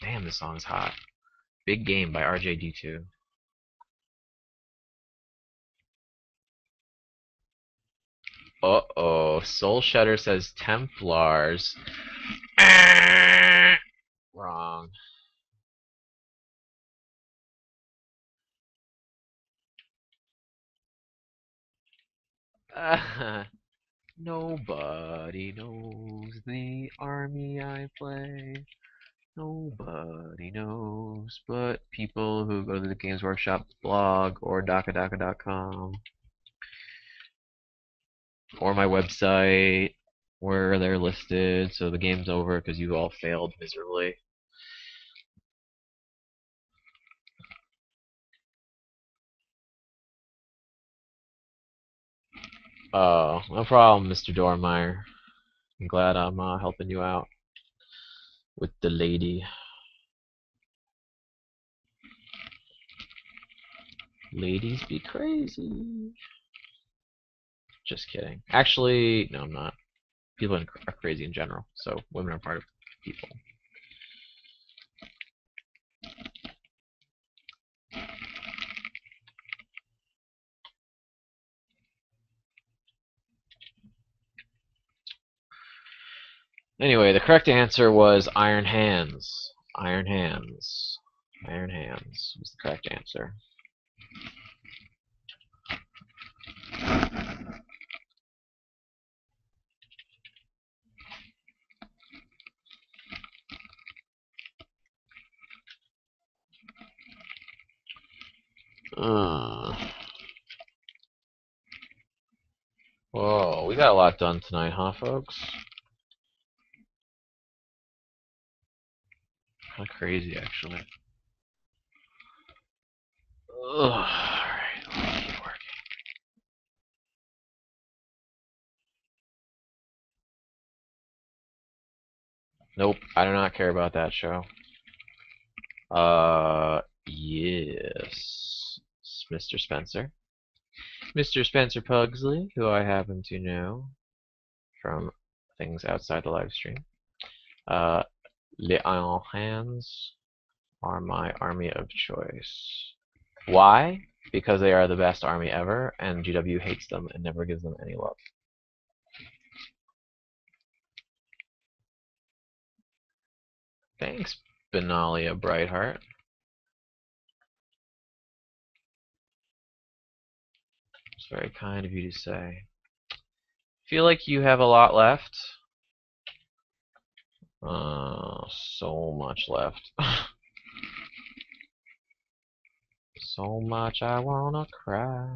Damn, this song's hot. Big Game by RJD2. Uh-oh, Soul Shudder says Templars. Wrong. Nobody knows the army I play. Nobody knows but people who go to the Games Workshop blog or Dakadaka.com or my website where they're listed. So the game's over because you all failed miserably. Oh, no problem, Mr. Dormeyer. I'm glad I'm helping you out with the lady. Ladies be crazy. Just kidding. Actually, no, I'm not. People are crazy in general, so women are part of people. Anyway, the correct answer was Iron Hands. Iron Hands. Iron Hands was the correct answer. Whoa, we got a lot done tonight, huh, folks? Kind of crazy, actually. All right, let's keep working. Nope, I do not care about that show. Yes, Mr. Spencer. Mr. Spencer Pugsley, who I happen to know from things outside the live stream. The Iron Hands are my army of choice. Why? Because they are the best army ever, and GW hates them and never gives them any love. Thanks, Benalia Brightheart. It's very kind of you to say. Feel like you have a lot left. So much left. So much I wanna cry.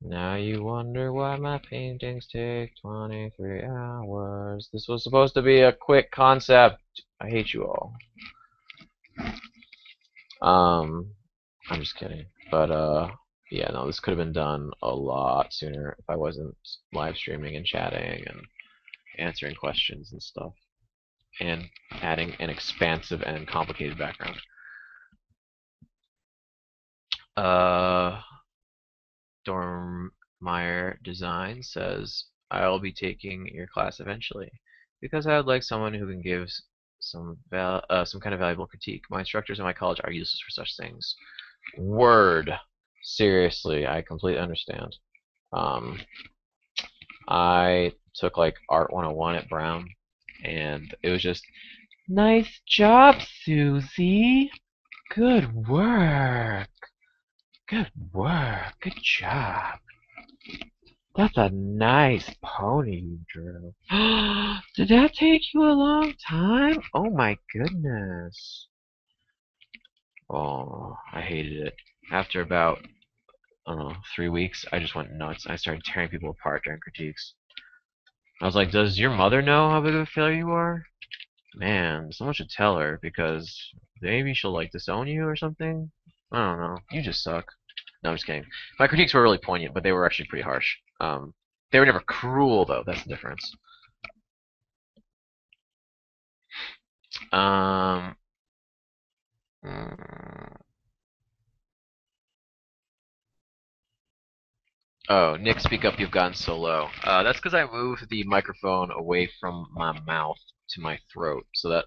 Now you wonder why my paintings take 23 hours. This was supposed to be a quick concept. I hate you all. I'm just kidding. But yeah, no, this could have been done a lot sooner if I wasn't live streaming and chatting and answering questions and stuff, and adding an expansive and complicated background. Dormeyer Design says, I'll be taking your class eventually, because I would like someone who can give some kind of valuable critique. My instructors in my college are useless for such things. Word. Seriously, I completely understand. I took like Art 101 at Brown, and it was just, nice job, Susie. Good work. Good work. Good job. That's a nice pony you drew. Did that take you a long time? Oh my goodness. Oh, I hated it. After about, I don't know, 3 weeks, I just went nuts. I started tearing people apart during critiques. I was like, does your mother know how big of a failure you are? Man, someone should tell her, because maybe she'll, like, disown you or something. I don't know. You just suck. No, I'm just kidding. My critiques were really poignant, but they were actually pretty harsh. They were never cruel, though. That's the difference. Oh, Nick, speak up, you've gotten so low. That's because I moved the microphone away from my mouth to my throat so that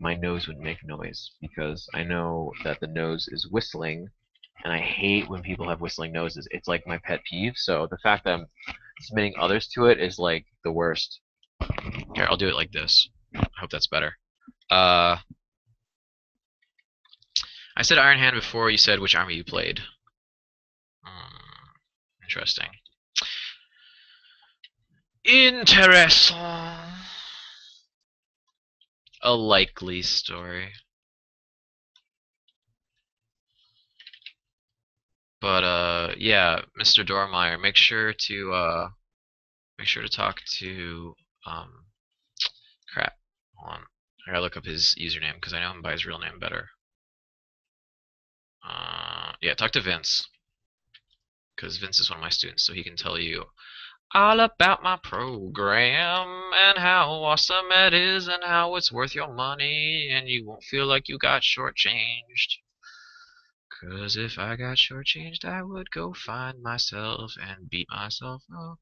my nose would make noise, because I know that the nose is whistling, and I hate when people have whistling noses. It's like my pet peeve, so the fact that I'm submitting others to it is like the worst. Here, I'll do it like this. I hope that's better. I said Iron Hand before you said which army you played. Interesting. Interesting. A likely story. But yeah, Mr. Dormeyer, make sure to talk to crap. Hold on. I gotta look up his username because I know him by his real name better. Yeah, talk to Vince, because Vince is one of my students, so he can tell you all about my program and how awesome it is and how it's worth your money and you won't feel like you got shortchanged. Because if I got shortchanged, I would go find myself and beat myself up.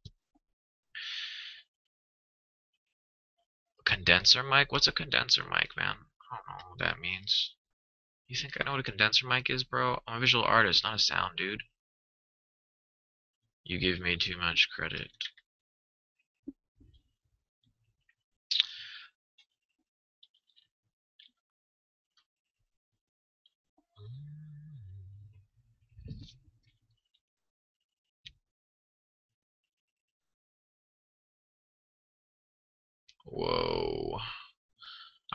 Condenser mic? What's a condenser mic, man? I don't know what that means. You think I know what a condenser mic is, bro? I'm a visual artist, not a sound dude. You give me too much credit. Whoa.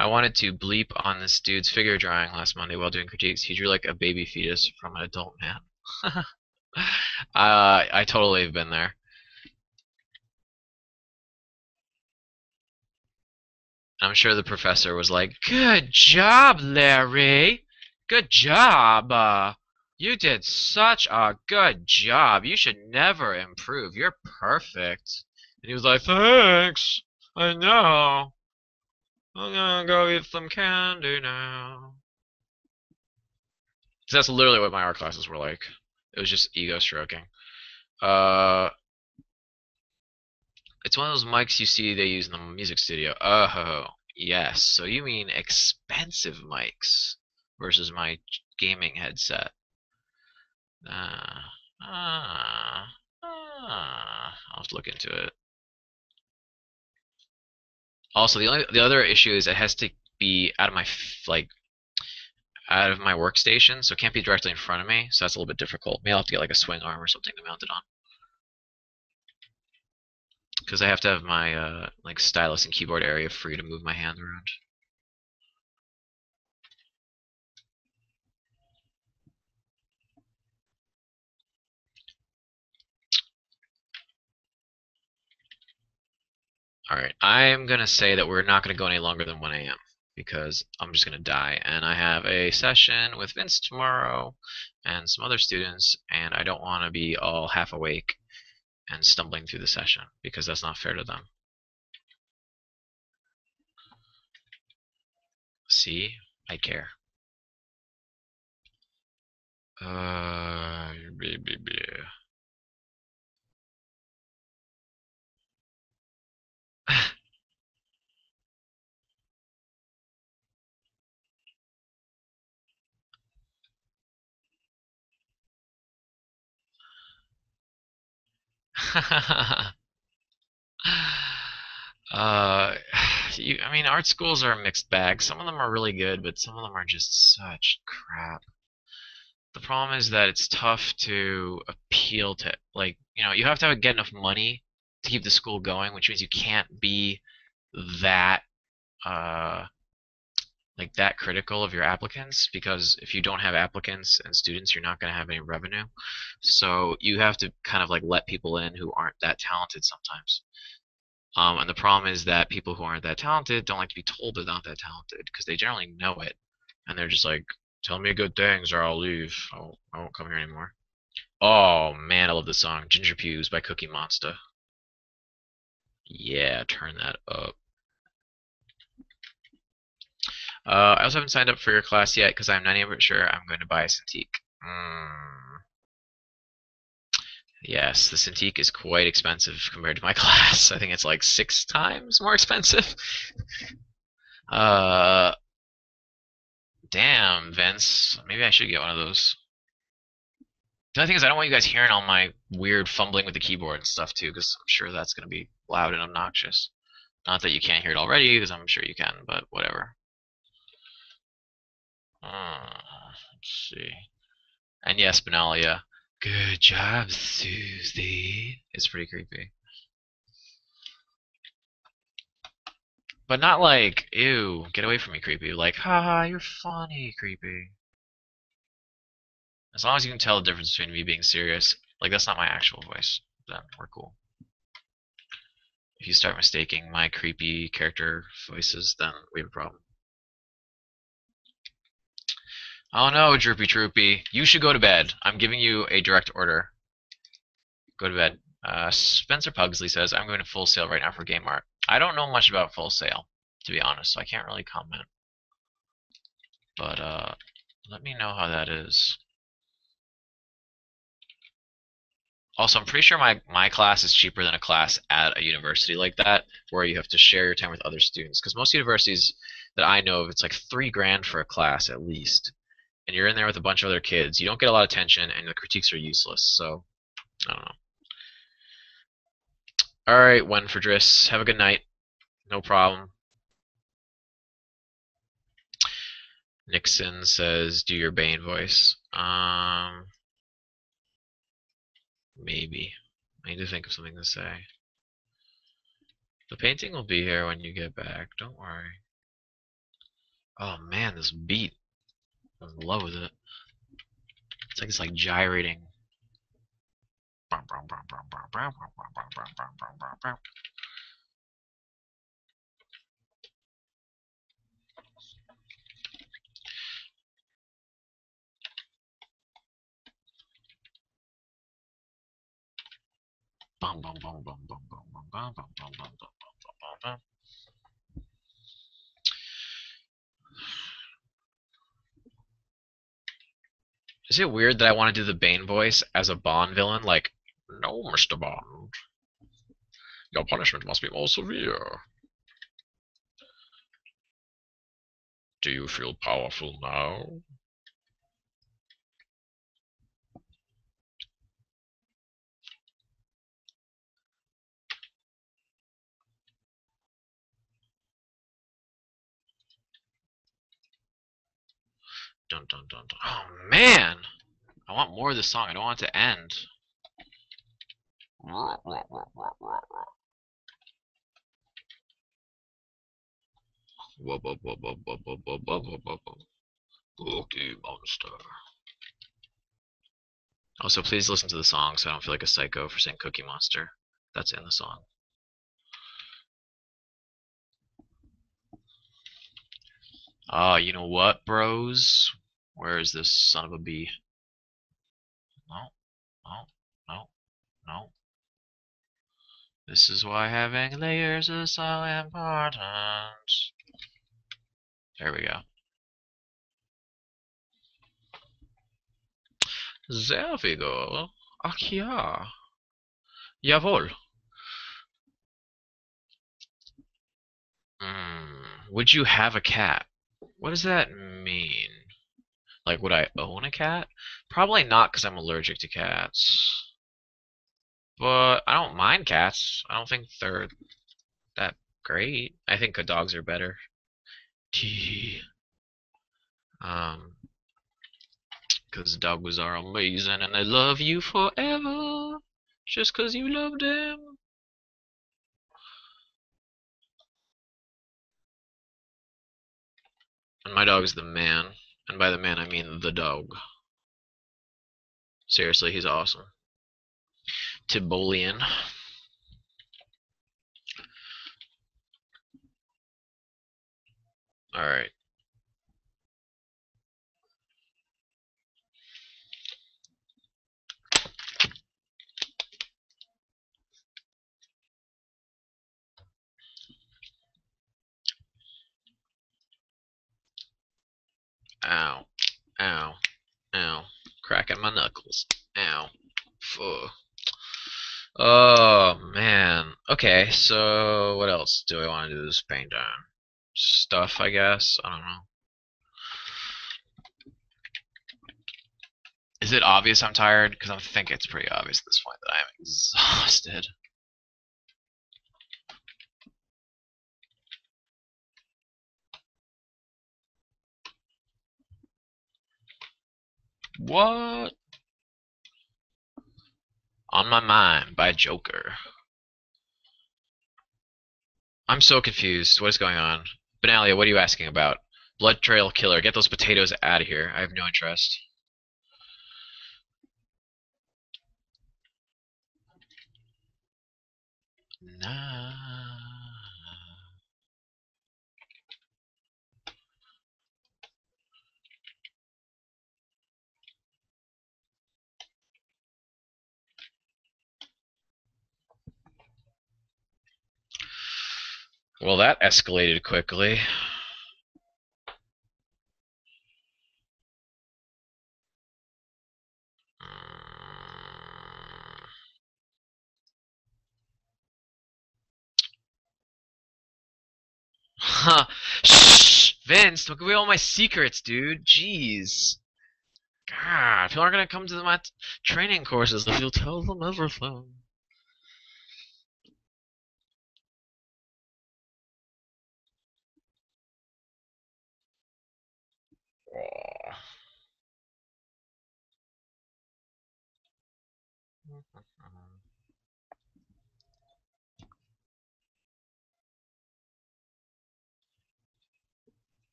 I wanted to bleep on this dude's figure drawing last Monday while doing critiques. He drew like a baby fetus from an adult man. I totally have been there. I'm sure the professor was like, "Good job, Larry. Good job. You did such a good job. You should never improve. You're perfect." And he was like, "Thanks. I know. I'm gonna go eat some candy now." That's literally what my art classes were like. It was just ego stroking. It's one of those mics you see they use in the music studio. Oh, yes. So you mean expensive mics versus my gaming headset. I'll have to look into it. Also, the other issue is it has to be out of my out of my workstation, so it can't be directly in front of me, so that's a little bit difficult. Maybe I'll have to get like a swing arm or something to mount it on, because I have to have my like stylus and keyboard area free to move my hand around. Alright, I'm going to say that we're not going to go any longer than 1 a.m. because I'm just going to die. And I have a session with Vince tomorrow and some other students, and I don't want to be all half awake and stumbling through the session because that's not fair to them. See? I care. Baby. I mean, art schools are a mixed bag. Some of them are really good, but some of them are just such crap. The problem is that it's tough to appeal to, like, you know, you have to get enough money to keep the school going, which means you can't be that like that critical of your applicants, because if you don't have applicants and students, you're not going to have any revenue. So you have to kind of like let people in who aren't that talented sometimes. And the problem is that people who aren't that talented don't like to be told they're not that talented, because they generally know it, and they're just like, tell me good things or I'll leave. I won't come here anymore. Oh man, I love this song, Ginger Pews by Cookie Monster. Yeah, turn that up. I also haven't signed up for your class yet because I'm not even sure I'm going to buy a Cintiq. Yes, the Cintiq is quite expensive compared to my class. I think it's like 6 times more expensive. Damn, Vince. Maybe I should get one of those. The other thing is I don't want you guys hearing all my weird fumbling with the keyboard and stuff too, because I'm sure that's going to be loud and obnoxious. Not that you can't hear it already, because I'm sure you can, but whatever. Let's see. And yes, Benalia. Good job, Susie. It's pretty creepy. But not like, ew, get away from me, creepy. Like, haha, you're funny, creepy. As long as you can tell the difference between me being serious, like, that's not my actual voice, then we're cool. If you start mistaking my creepy character voices, then we have a problem. Oh no, Droopy Troopy. You should go to bed. I'm giving you a direct order. Go to bed. Spencer Pugsley says, I'm going to Full Sail right now for game art. I don't know much about Full Sail, to be honest, so I can't really comment. But let me know how that is. Also, I'm pretty sure my class is cheaper than a class at a university like that, where you have to share your time with other students. Because most universities that I know of, it's like $3 grand for a class at least. And you're in there with a bunch of other kids. You don't get a lot of attention, and the critiques are useless. So, I don't know. All right, one for Driss. Have a good night. No problem. Nixon says, "Do your Bane voice." Maybe. I need to think of something to say. The painting will be here when you get back. Don't worry. Oh man, this beat. I'm in love with it. It's like it's like gyrating. Is it weird that I want to do the Bane voice as a Bond villain? Like, no, Mr. Bond. Your punishment must be more severe. Do you feel powerful now? Dun, dun, dun, dun. Oh man! I want more of this song. I don't want it to end. Cookie Monster. Also, please listen to the song so I don't feel like a psycho for saying Cookie Monster. That's in the song. Ah, you know what, bros? Where is this son of a bee? No, no, no, no. This is why having layers is so important. There we go. There we go. Ach ja. Jawohl. Would you have a cat? What does that mean? Like, would I own a cat? Probably not, because I'm allergic to cats. But I don't mind cats. I don't think they're that great. I think dogs are better. Because dogs are amazing and they love you forever. Just because you love them. And my dog is the man. And by the man, I mean the dog. Seriously, he's awesome. Tibolian. Alright. Ow. Ow. Ow. Cracking my knuckles. Ow. Ugh. Oh, man. Okay, so what else do I want to do this paint on? Stuff, I guess. I don't know. Is it obvious I'm tired? Because I think it's pretty obvious at this point that I am exhausted. What? On My Mind by Joker. I'm so confused. What is going on? Benalia, what are you asking about? Blood Trail Killer. Get those potatoes out of here. I have no interest. Nah. Well, that escalated quickly. Huh. Shh! Vince, don't give away all my secrets, dude. Jeez. God, people aren't gonna come to my training courses if you'll tell them everything.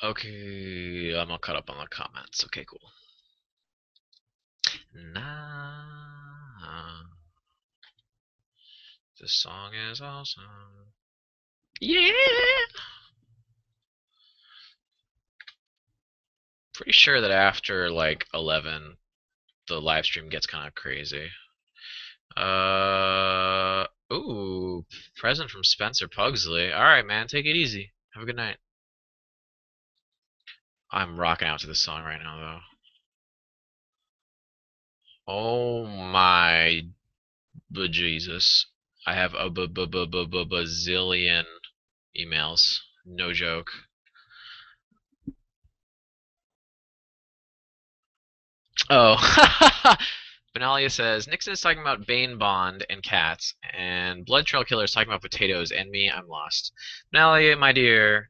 Okay, I'm all caught up on the comments. Okay, cool. Nah. This song is awesome. Yeah! Pretty sure that after, like, 11, the live stream gets kind of crazy. Ooh, present from Spencer Pugsley. Alright, man, take it easy. Have a good night. I'm rocking out to this song right now, though. Oh my bejesus. I have a bazillion emails. No joke. Oh. Benalia says, Nixon is talking about Bane Bond and cats, and Blood Trail Killer is talking about potatoes, and me, I'm lost. Benalia, my dear,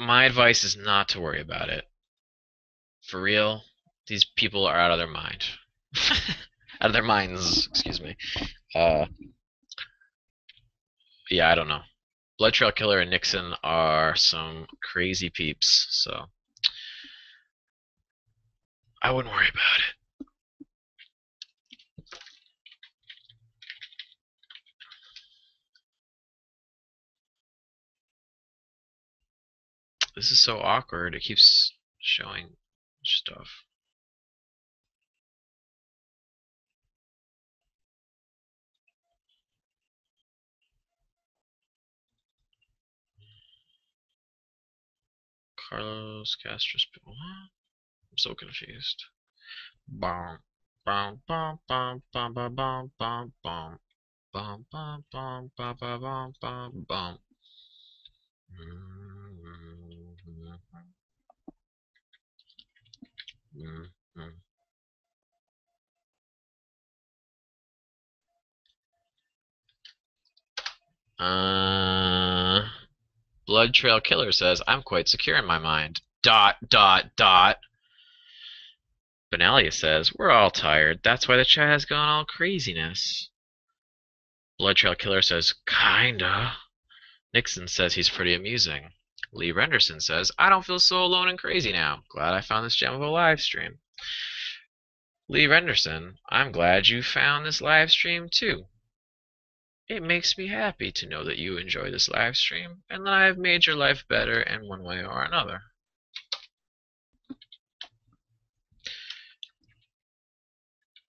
my advice is not to worry about it. For real, these people are out of their mind. Out of their minds, excuse me. Yeah, I don't know. Blood Trail Killer and Nixon are some crazy peeps, so I wouldn't worry about it. This is so awkward. It keeps showing stuff. Carlos Castro. What? I'm so confused. Bom, bom, bom, bom, bom, bom, bom, bom, bom, bom, bom, bom, bom, bom, bom, bom. Blood Trail Killer says, I'm quite secure in my mind. ... Benalia says, we're all tired. That's why the chat has gone all craziness. Blood Trail Killer says, kinda. Nixon says he's pretty amusing. Lee Renderson says, I don't feel so alone and crazy now. Glad I found this gem of a live stream. Lee Renderson, I'm glad you found this live stream too. It makes me happy to know that you enjoy this live stream and that I have made your life better in one way or another.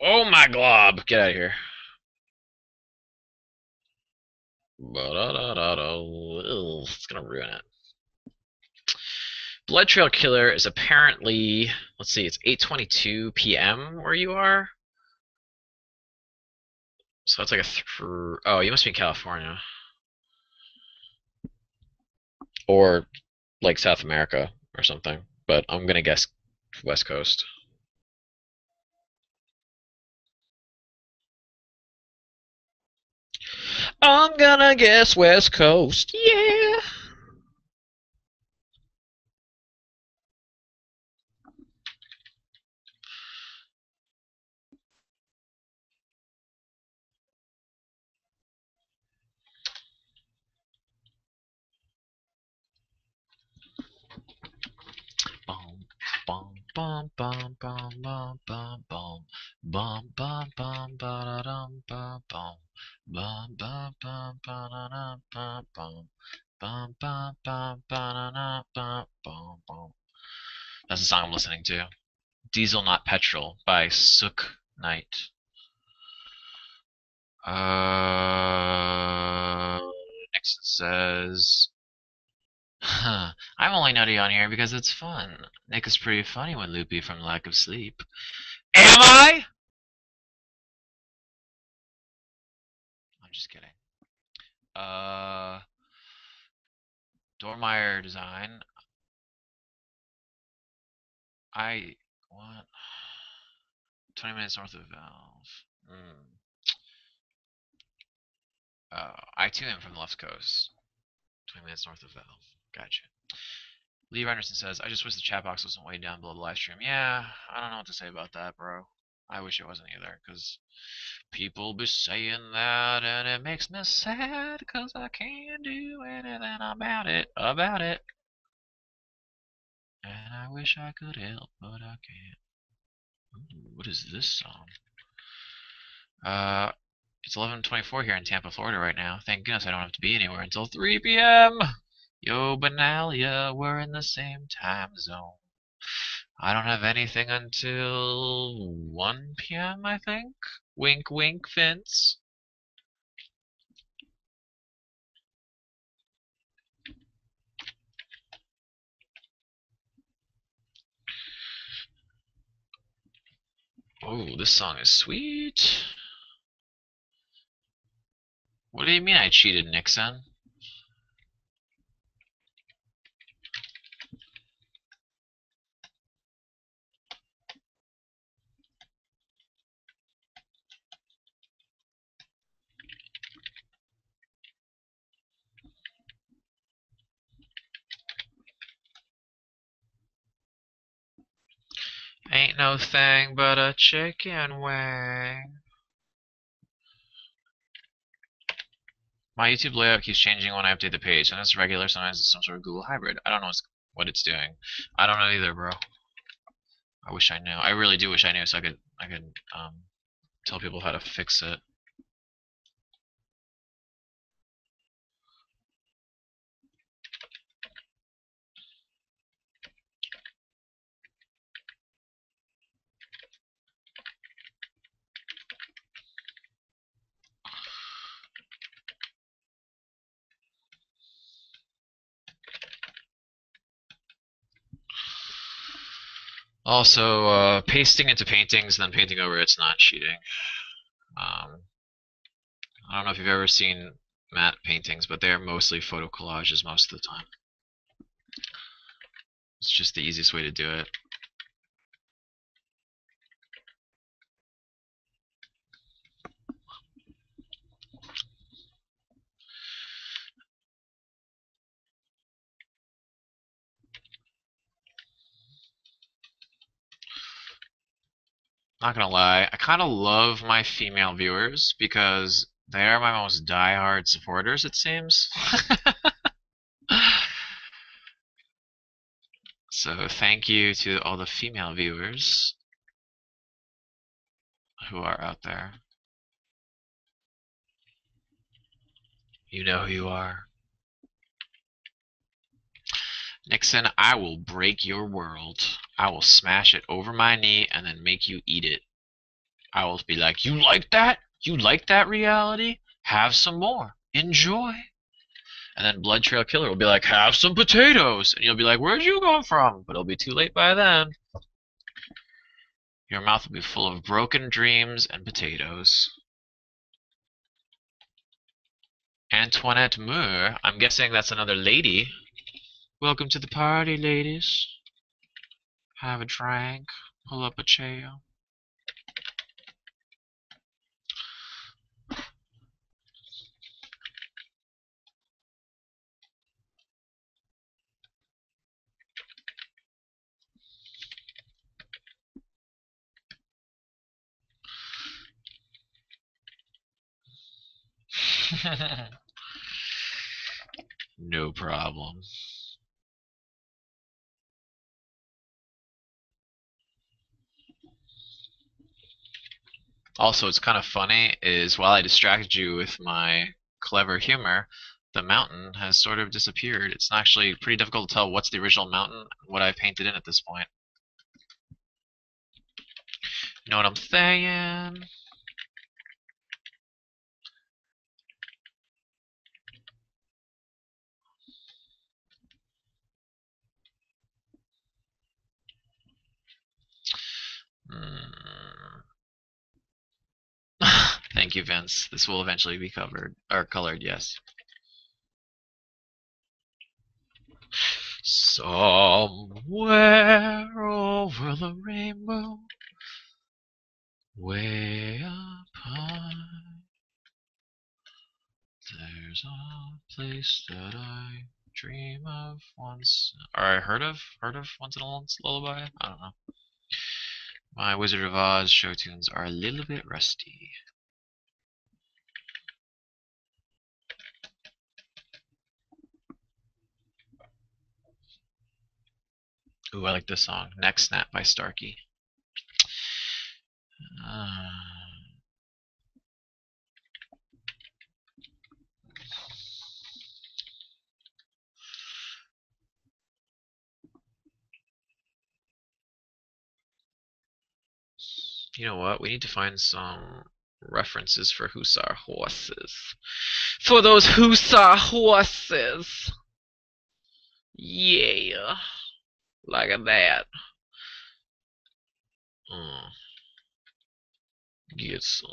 Oh my glob! Get out of here. It's gonna ruin it. Blood Trail Killer is apparently, let's see, it's 8:22 p.m. where you are. So that's like a oh, you must be in California. Or like South America or something. But I'm gonna guess West Coast. I'm gonna guess West Coast, yeah. Bum bum bum bum bum bum bum bum bum ba dum bum bum bum bum bum bum bum bum bum bum bum bum bum bum. That's the song I'm listening to. Diesel Not Petrol by Sok Knight. Next it says, huh, I'm only nutty on here because it's fun. Nick is pretty funny when loopy from lack of sleep. Am I? I'm just kidding. Dormeyer Design. What? 20 minutes north of Valve. I too am from the left coast. 20 minutes north of Valve. Gotcha. Lee Renderson says, I just wish the chat box wasn't way down below the live stream. Yeah, I don't know what to say about that, bro. I wish it wasn't either, because people be saying that, and it makes me sad, because I can't do anything about it, And I wish I could help, but I can't. Ooh, what is this song? It's 11:24 here in Tampa, Florida right now. Thank goodness I don't have to be anywhere until 3 p.m. Yo, Benalia, we're in the same time zone. I don't have anything until 1 p.m., I think. Wink, wink, Vince. Oh, this song is sweet. What do you mean I cheated, Nixon? Ain't no thing but a chicken wing. My YouTube layout keeps changing when I update the page. Sometimes it's regular, sometimes it's some sort of Google hybrid. I don't know what it's doing. I don't know either, bro. I wish I knew. I really do wish I knew, so I could tell people how to fix it. Also, pasting into paintings and then painting over it's not cheating. I don't know if you've ever seen matte paintings, but they're mostly photo collages most of the time. It's just the easiest way to do it. Not gonna lie, I kind of love my female viewers because they are my most diehard supporters, it seems. So thank you to all the female viewers who are out there. You know who you are. Nixon, I will break your world. I will smash it over my knee and then make you eat it. I will be like, you like that? You like that reality? Have some more. Enjoy. And then Blood Trail Killer will be like, have some potatoes. And you'll be like, where'd you go from? But it'll be too late by then. Your mouth will be full of broken dreams and potatoes. Antoinette Moore, I'm guessing that's another lady. Welcome to the party, ladies. Have a drink, pull up a chair. No problem. Also, it's kind of funny is while I distracted you with my clever humor, the mountain has sort of disappeared. It's actually pretty difficult to tell what's the original mountain and what I painted in at this point. You know what I'm saying? Thank you, Vince. This will eventually be covered or colored, yes. Somewhere over the rainbow, way up high, there's a place that I dream of once, or I heard of once in a lullaby. I don't know. My Wizard of Oz show tunes are a little bit rusty. Ooh, I like this song, Next Snap by Starkey. You know what? We need to find some references for Hussar horses. For those Hussar horses! Yeah! Like that. Get some.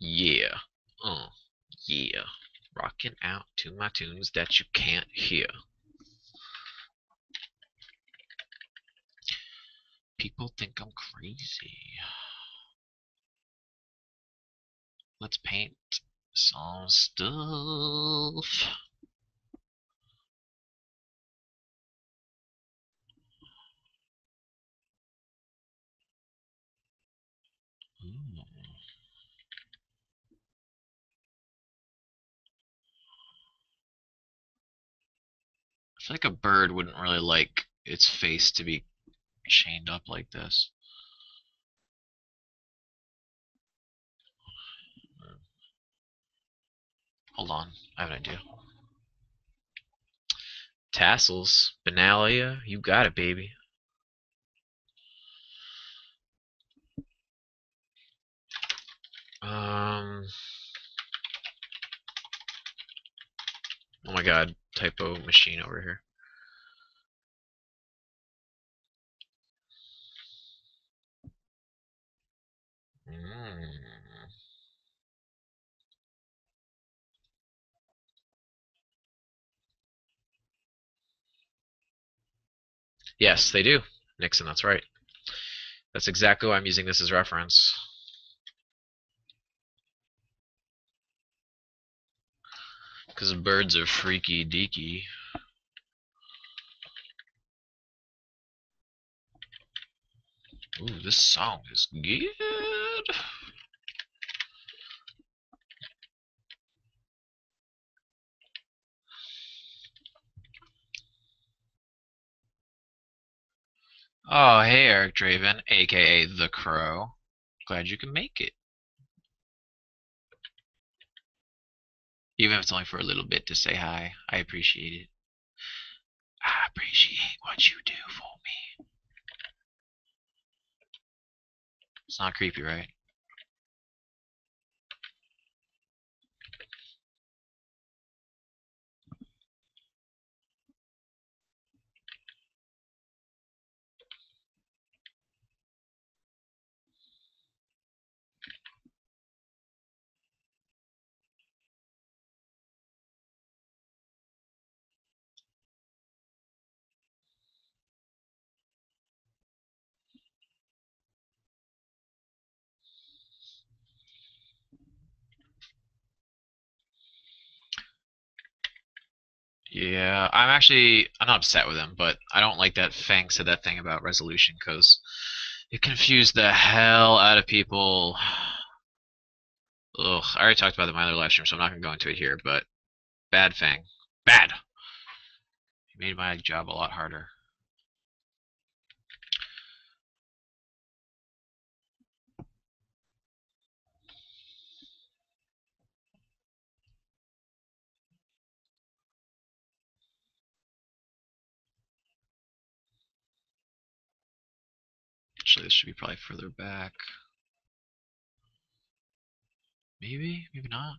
Yeah. Yeah. Rocking out to my tunes that you can't hear. People think I'm crazy. Let's paint some stuff. I feel like a bird wouldn't really like its face to be chained up like this. Hold on, I have an idea. Tassels, Benalia, you got it, baby. Oh my god. Typo machine over here. Yes, they do. Nixon, that's right. That's exactly why I'm using this as reference. Because birds are freaky deaky. Ooh, this song is good. Oh, hey, Eric Draven, aka The Crow. Glad you can make it. Even if it's only for a little bit to say hi, I appreciate it. I appreciate what you do for me. It's not creepy, right? Yeah, I'm not upset with him, but I don't like that Fang said that thing about resolution, because it confused the hell out of people. Ugh, I already talked about it in my other live stream, so I'm not going to go into it here, but bad Fang. Bad! He made my job a lot harder. Actually, this should be probably further back. Maybe? Maybe not.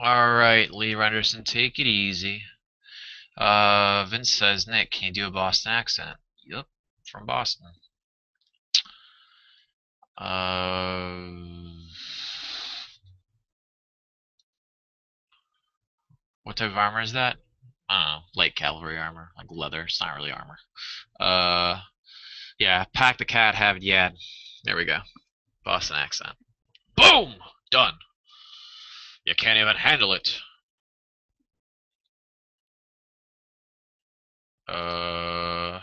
Alright, Lee Renderson, take it easy. Vince says, Nick, can you do a Boston accent? Yep, from Boston. What type of armor is that? I don't know, light cavalry armor, like leather. It's not really armor. Yeah, pack the cat, have it yad. There we go. Boston accent. Boom! Done. You can't even handle it. Am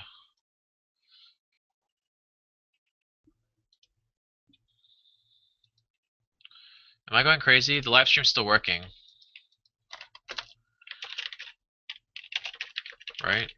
I going crazy? The live stream's still working, right?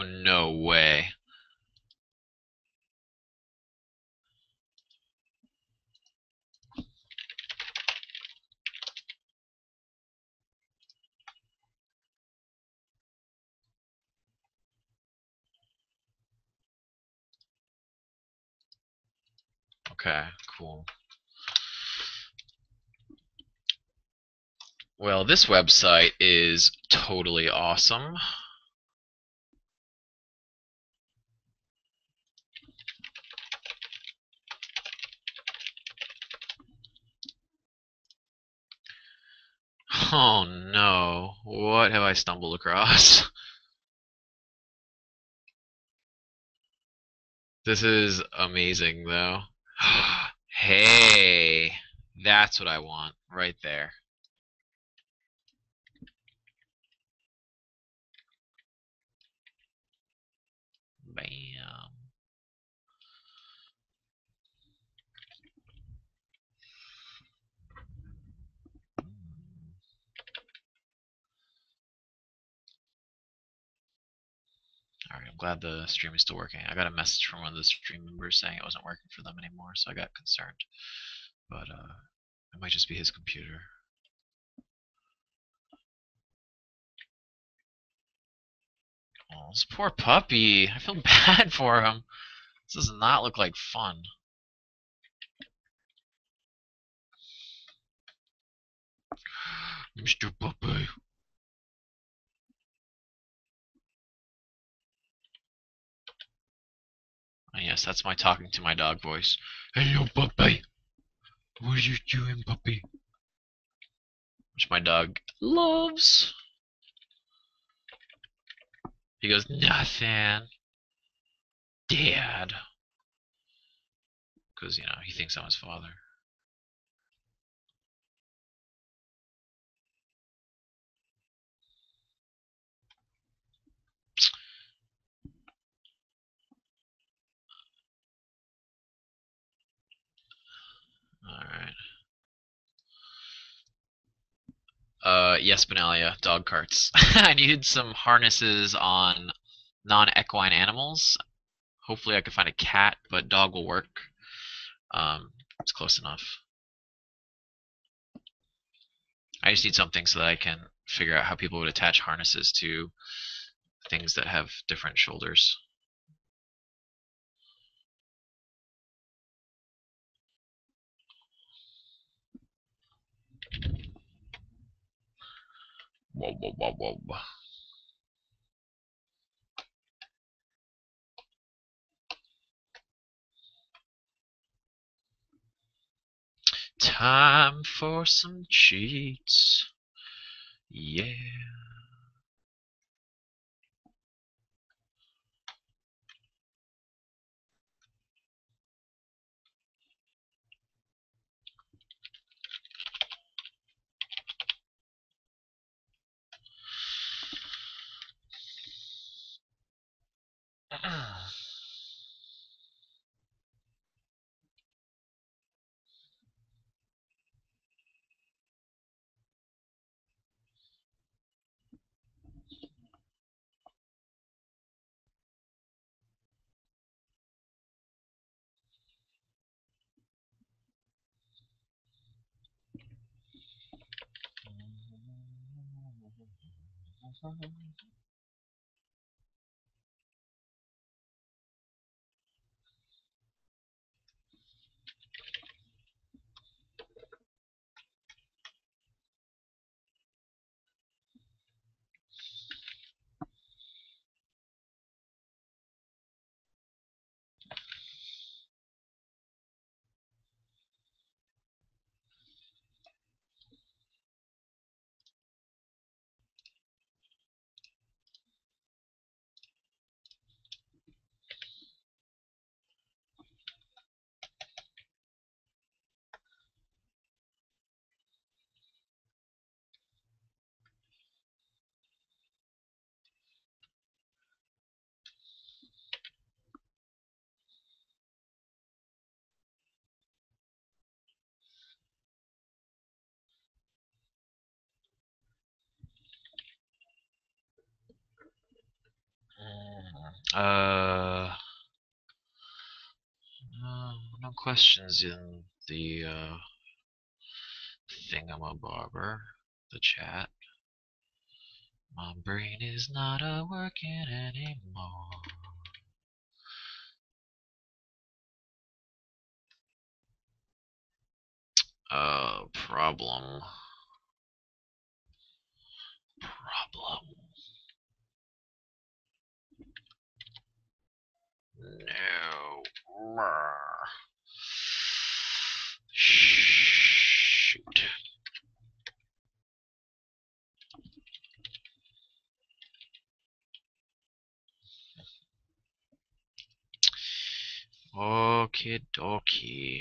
Oh, no way. Okay, cool. Well, this website is totally awesome. Oh no, what have I stumbled across? This is amazing though. Hey, that's what I want right there. Bam. Alright, I'm glad the stream is still working. I got a message from one of the stream members saying it wasn't working for them anymore, so I got concerned. But it might just be his computer. Oh, this poor puppy. I feel bad for him. This does not look like fun. Mr. Puppy. Yes, that's my talking to my dog voice. Hello, puppy. What are you doing, puppy? Which my dog loves. He goes, nothing, Dad. Because, you know, he thinks I'm his father. Alright. Yes, Benalia, dog carts. I needed some harnesses on non-equine animals. Hopefully I could find a cat, but dog will work. It's close enough. I just need something so that I can figure out how people would attach harnesses to things that have different shoulders. Whoa, whoa, whoa, whoa. Time for some cheats. Yeah. No questions in the thingamabobber, the chat. My brain is not working anymore. Problem. No. Shoot. Okie dokie.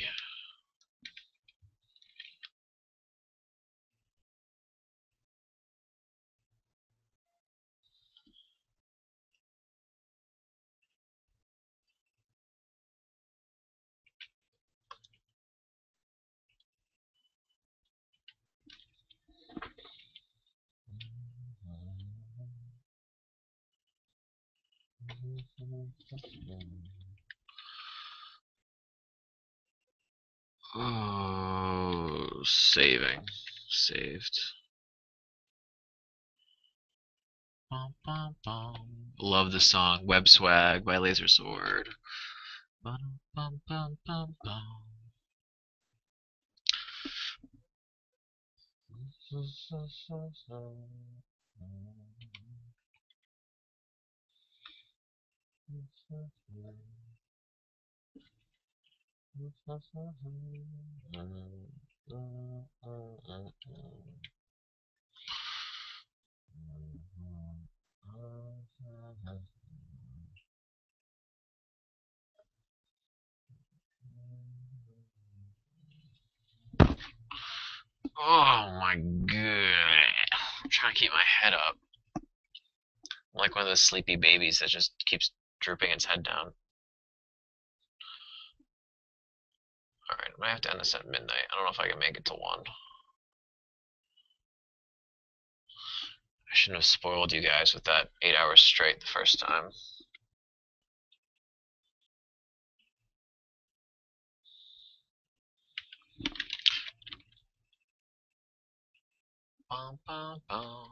Oh, saved. Bum, bum, bum. Love the song Web Swag by Laser Sword. Bum, bum, bum, bum, bum. Oh my god. I'm trying to keep my head up. I'm like one of those sleepy babies that just keeps drooping its head down. Alright, I might have to end this at midnight. I don't know if I can make it to 1. I shouldn't have spoiled you guys with that 8 hours straight the first time. Bum, bum, bum.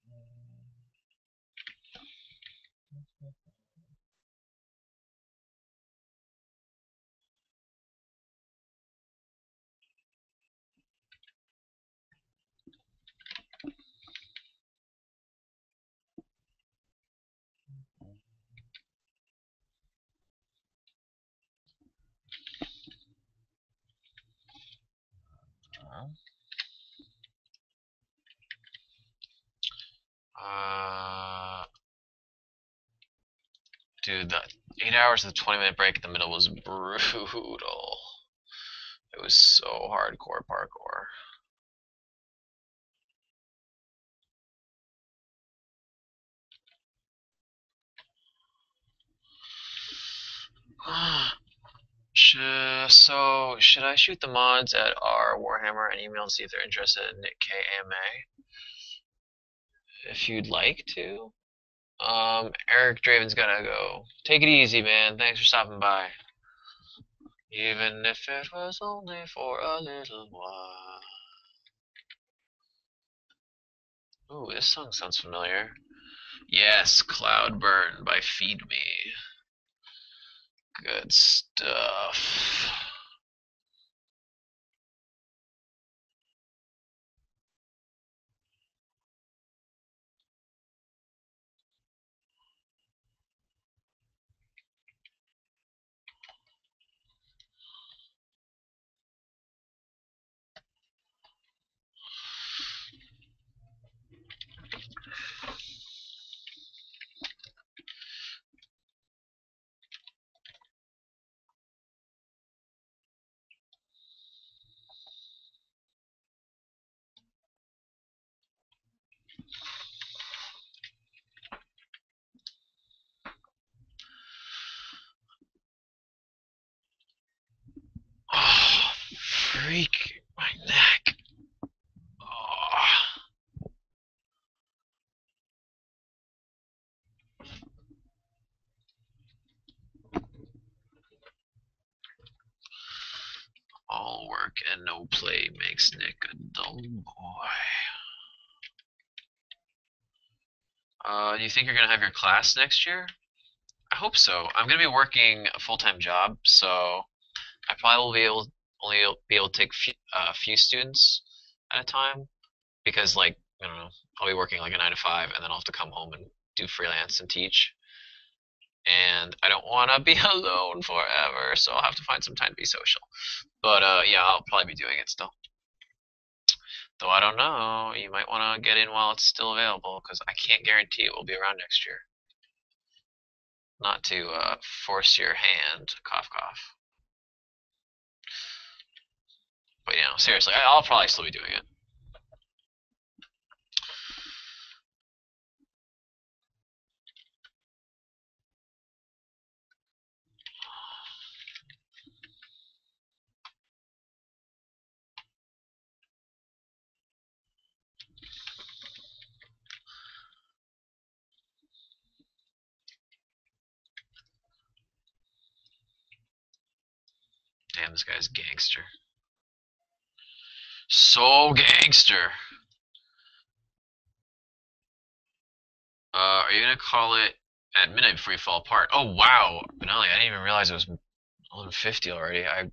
Dude, the 8 hours of the 20-minute break in the middle was brutal. It was so hardcore parkour. So, should I shoot the mods at R Warhammer and email and see if they're interested in Nick K AMA? if you'd like to. Eric Draven's gotta go. Take it easy, man. Thanks for stopping by. Even if it was only for a little while. Ooh, this song sounds familiar. Yes, Cloudburn by Feed Me. Good stuff. Freak my neck. Oh. All work and no play makes Nick a dull boy. You think you're gonna have your class next year? I hope so. I'm gonna be working a full-time job, so I probably will be able to only be able to take a few students at a time, because, like, I don't know, I'll be working like a 9 to 5, and then I'll have to come home and do freelance and teach. And I don't want to be alone forever, so I'll have to find some time to be social. But yeah, I'll probably be doing it still. Though I don't know, you might want to get in while it's still available, because I can't guarantee it will be around next year. Not to force your hand, cough cough. But, you know, seriously, I'll probably still be doing it. Damn, this guy's gangster. So gangster. Are you gonna call it at midnight before you fall apart? Oh wow, Benelli, I didn't even realize it was 11:50 already. I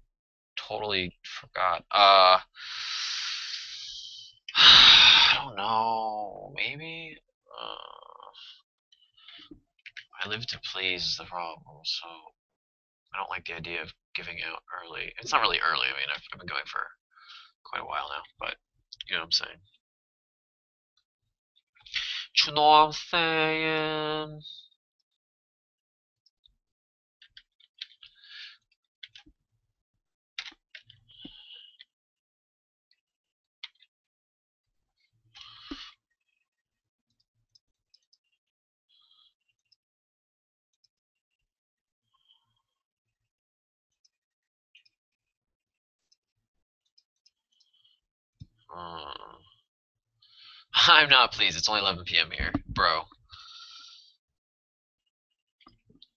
totally forgot. I don't know. Maybe. I live to please is the problem, so I don't like the idea of giving out early. It's not really early. I mean, I've been going for quite a while now, but you know what I'm saying. You know what I'm saying? I'm not pleased. It's only 11 p.m. here, bro.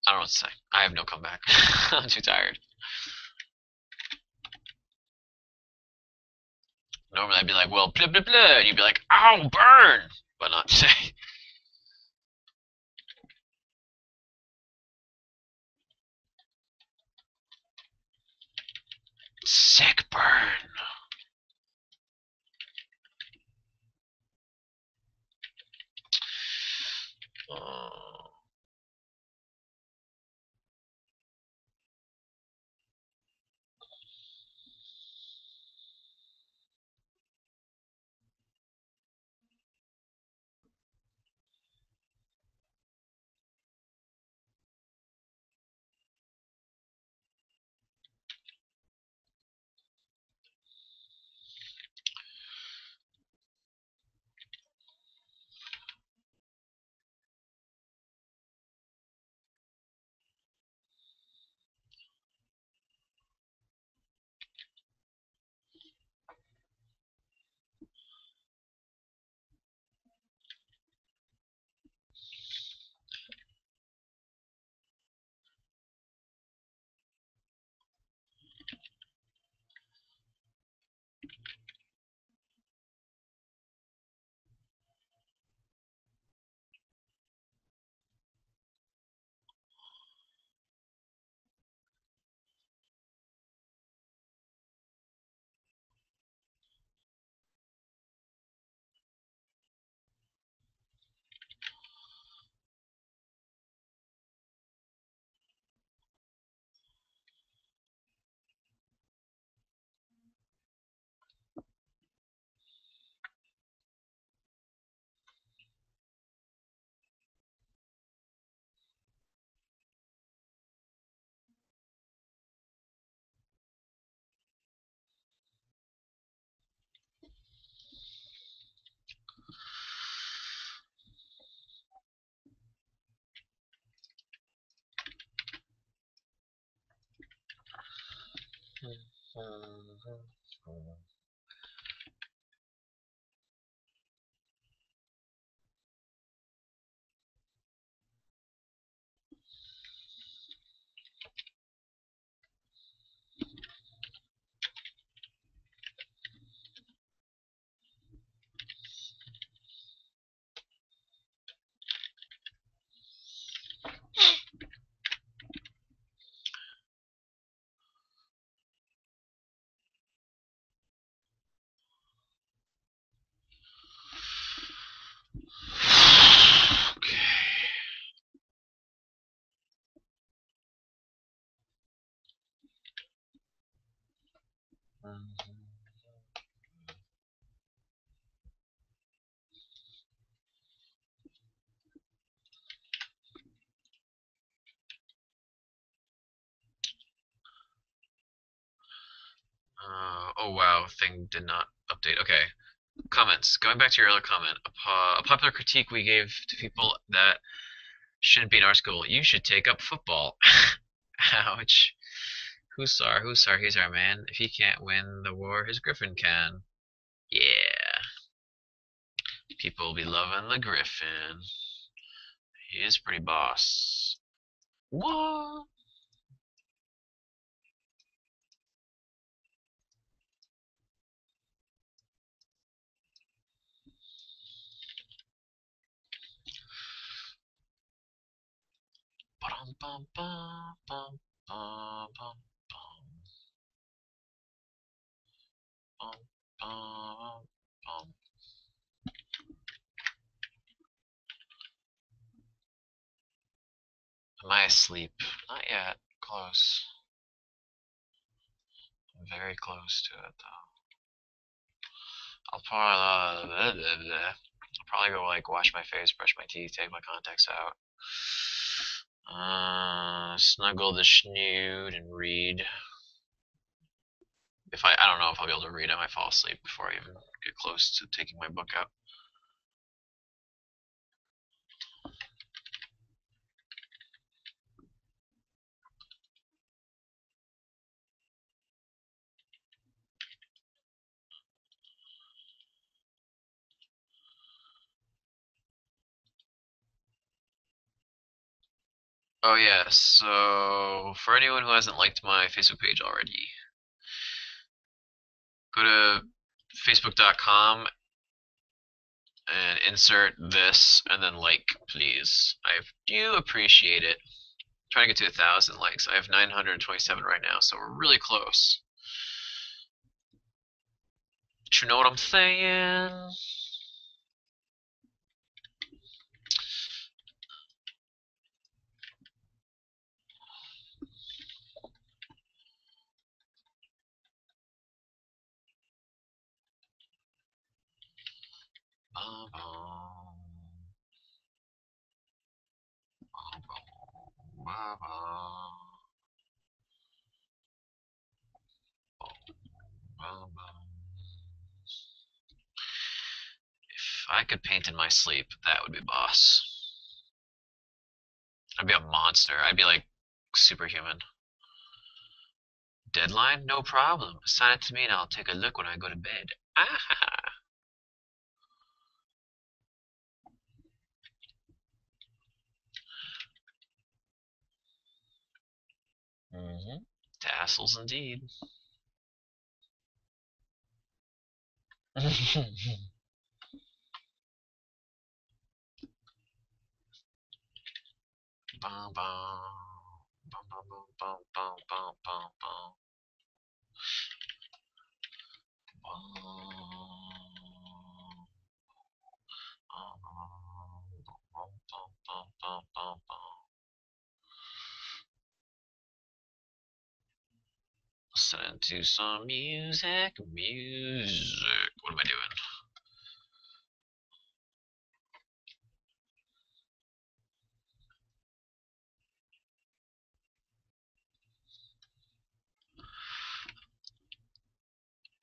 I don't know what to say. I have no comeback. I'm too tired. Normally I'd be like, well, blah, blah, blah. And you'd be like, ow, burn. But not today. Sick burn. Oh wow, thing did not update. Okay, comments. Going back to your earlier comment, a popular critique we gave to people that shouldn't be in our school. You should take up football. Ouch. Hussar, Hussar, he's our man. If he can't win the war, his Griffin can. Yeah. People will be loving the Griffin. He is pretty boss. What? Am I asleep? Not yet. Close. I'm very close to it, though. I'll probably go, like, wash my face, brush my teeth, take my contacts out. Snuggle the schnood and read. If I don't know if I'll be able to read, I might fall asleep before I even get close to taking my book out. Oh yeah, so for anyone who hasn't liked my Facebook page already, go to facebook.com and insert this and then like, please. I do appreciate it. I'm trying to get to 1,000 likes. I have 927 right now, so we're really close. But you know what I'm saying? If I could paint in my sleep, that would be boss. I'd be a monster. I'd be like superhuman. Deadline? No problem. Assign it to me and I'll take a look when I go to bed. Aha! Tassels indeed. Bum, bum. Bum, bum, bum, bum, bum, bum, bum, bum. Listen to some music, music. What am I doing?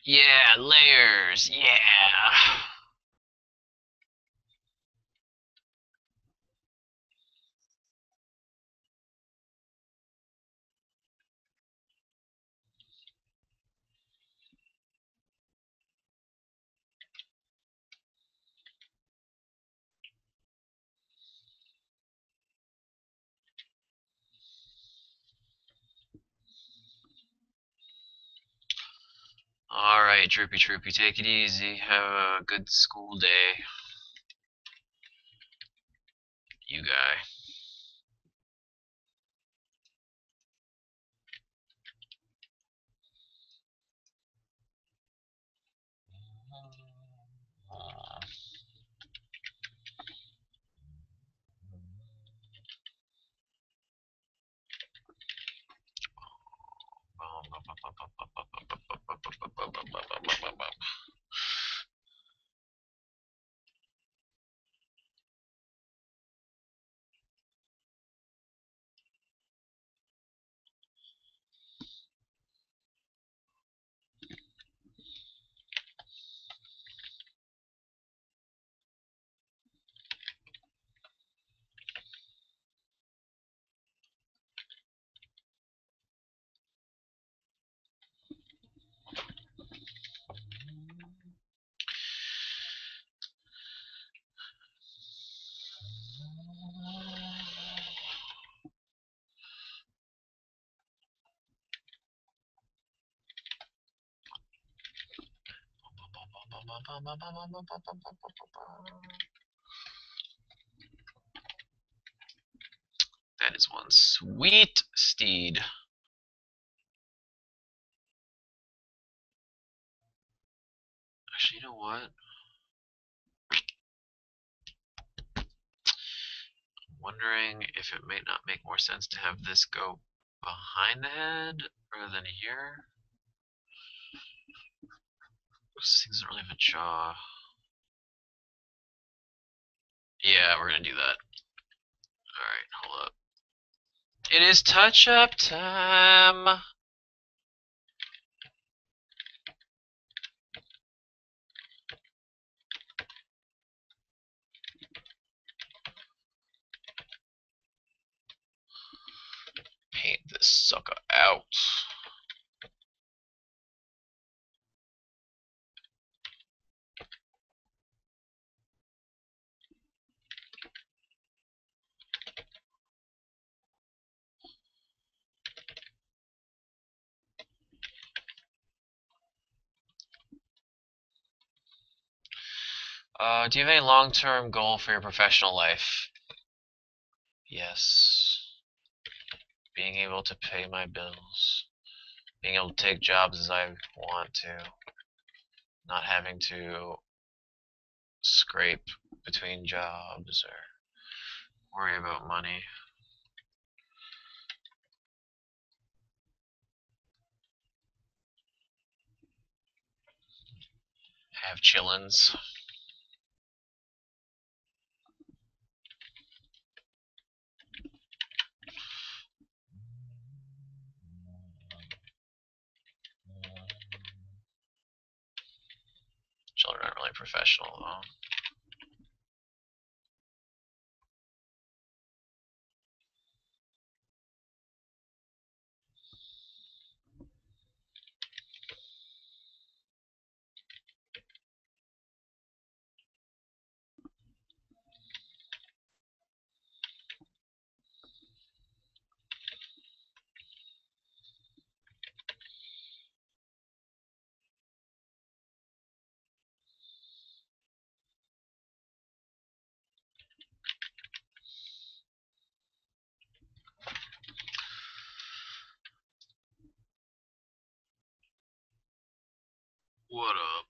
Yeah, layers, yeah. Alright, Droopy, take it easy. Have a good school day. You guy. That is one sweet steed. Actually, you know what? I'm wondering if it might not make more sense to have this go behind the head rather than here. These things don't really have a jaw. Yeah, we're gonna do that. Alright, hold up. It is touch-up time! Paint this sucker out. Do you have any long-term goal for your professional life? Yes. Being able to pay my bills. Being able to take jobs as I want to. Not having to scrape between jobs or worry about money. Have chillins. Children aren't really professional, though. What up?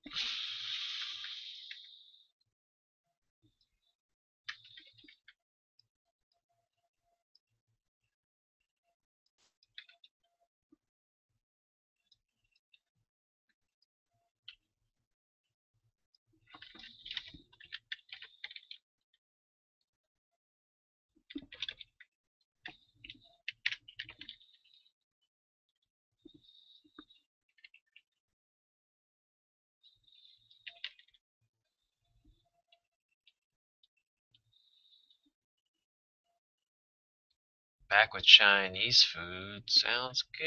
Back with Chinese food sounds good.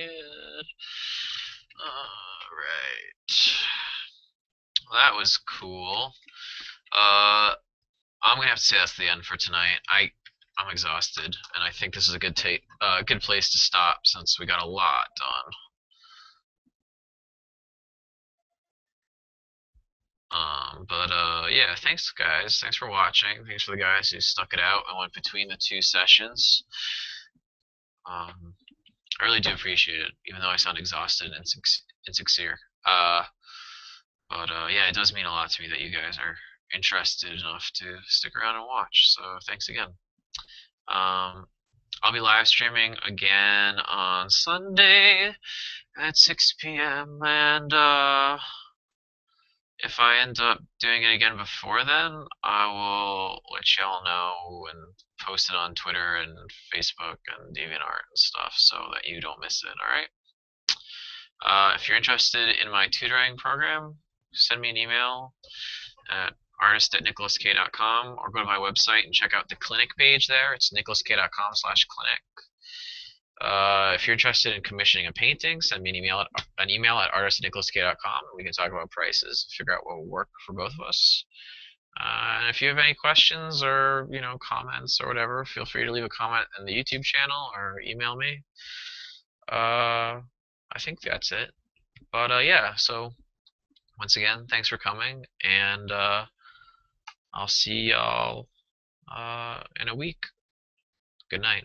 Alright. Well, that was cool. I'm gonna have to say that's the end for tonight. I'm exhausted, and I think this is a good place to stop since we got a lot done. Yeah, thanks guys. Thanks for watching. Thanks for the guys who stuck it out. I went between the two sessions. I really do appreciate it, even though I sound exhausted and insincere. Yeah, it does mean a lot to me that you guys are interested enough to stick around and watch. So thanks again. I'll be live streaming again on Sunday at 6 p.m. and if I end up doing it again before then, I will let y'all know and post it on Twitter and Facebook and DeviantArt and stuff so that you don't miss it, alright? If you're interested in my tutoring program, send me an email at artist@nicolask.com or go to my website and check out the clinic page there. It's nicolask.com/clinic. If you're interested in commissioning a painting, send me an email at artist@nicolask.com and we can talk about prices, figure out what will work for both of us. And if you have any questions or comments or whatever, feel free to leave a comment in the YouTube channel or email me. I think that's it. But yeah, so once again, thanks for coming, and I'll see y'all in a week. Good night.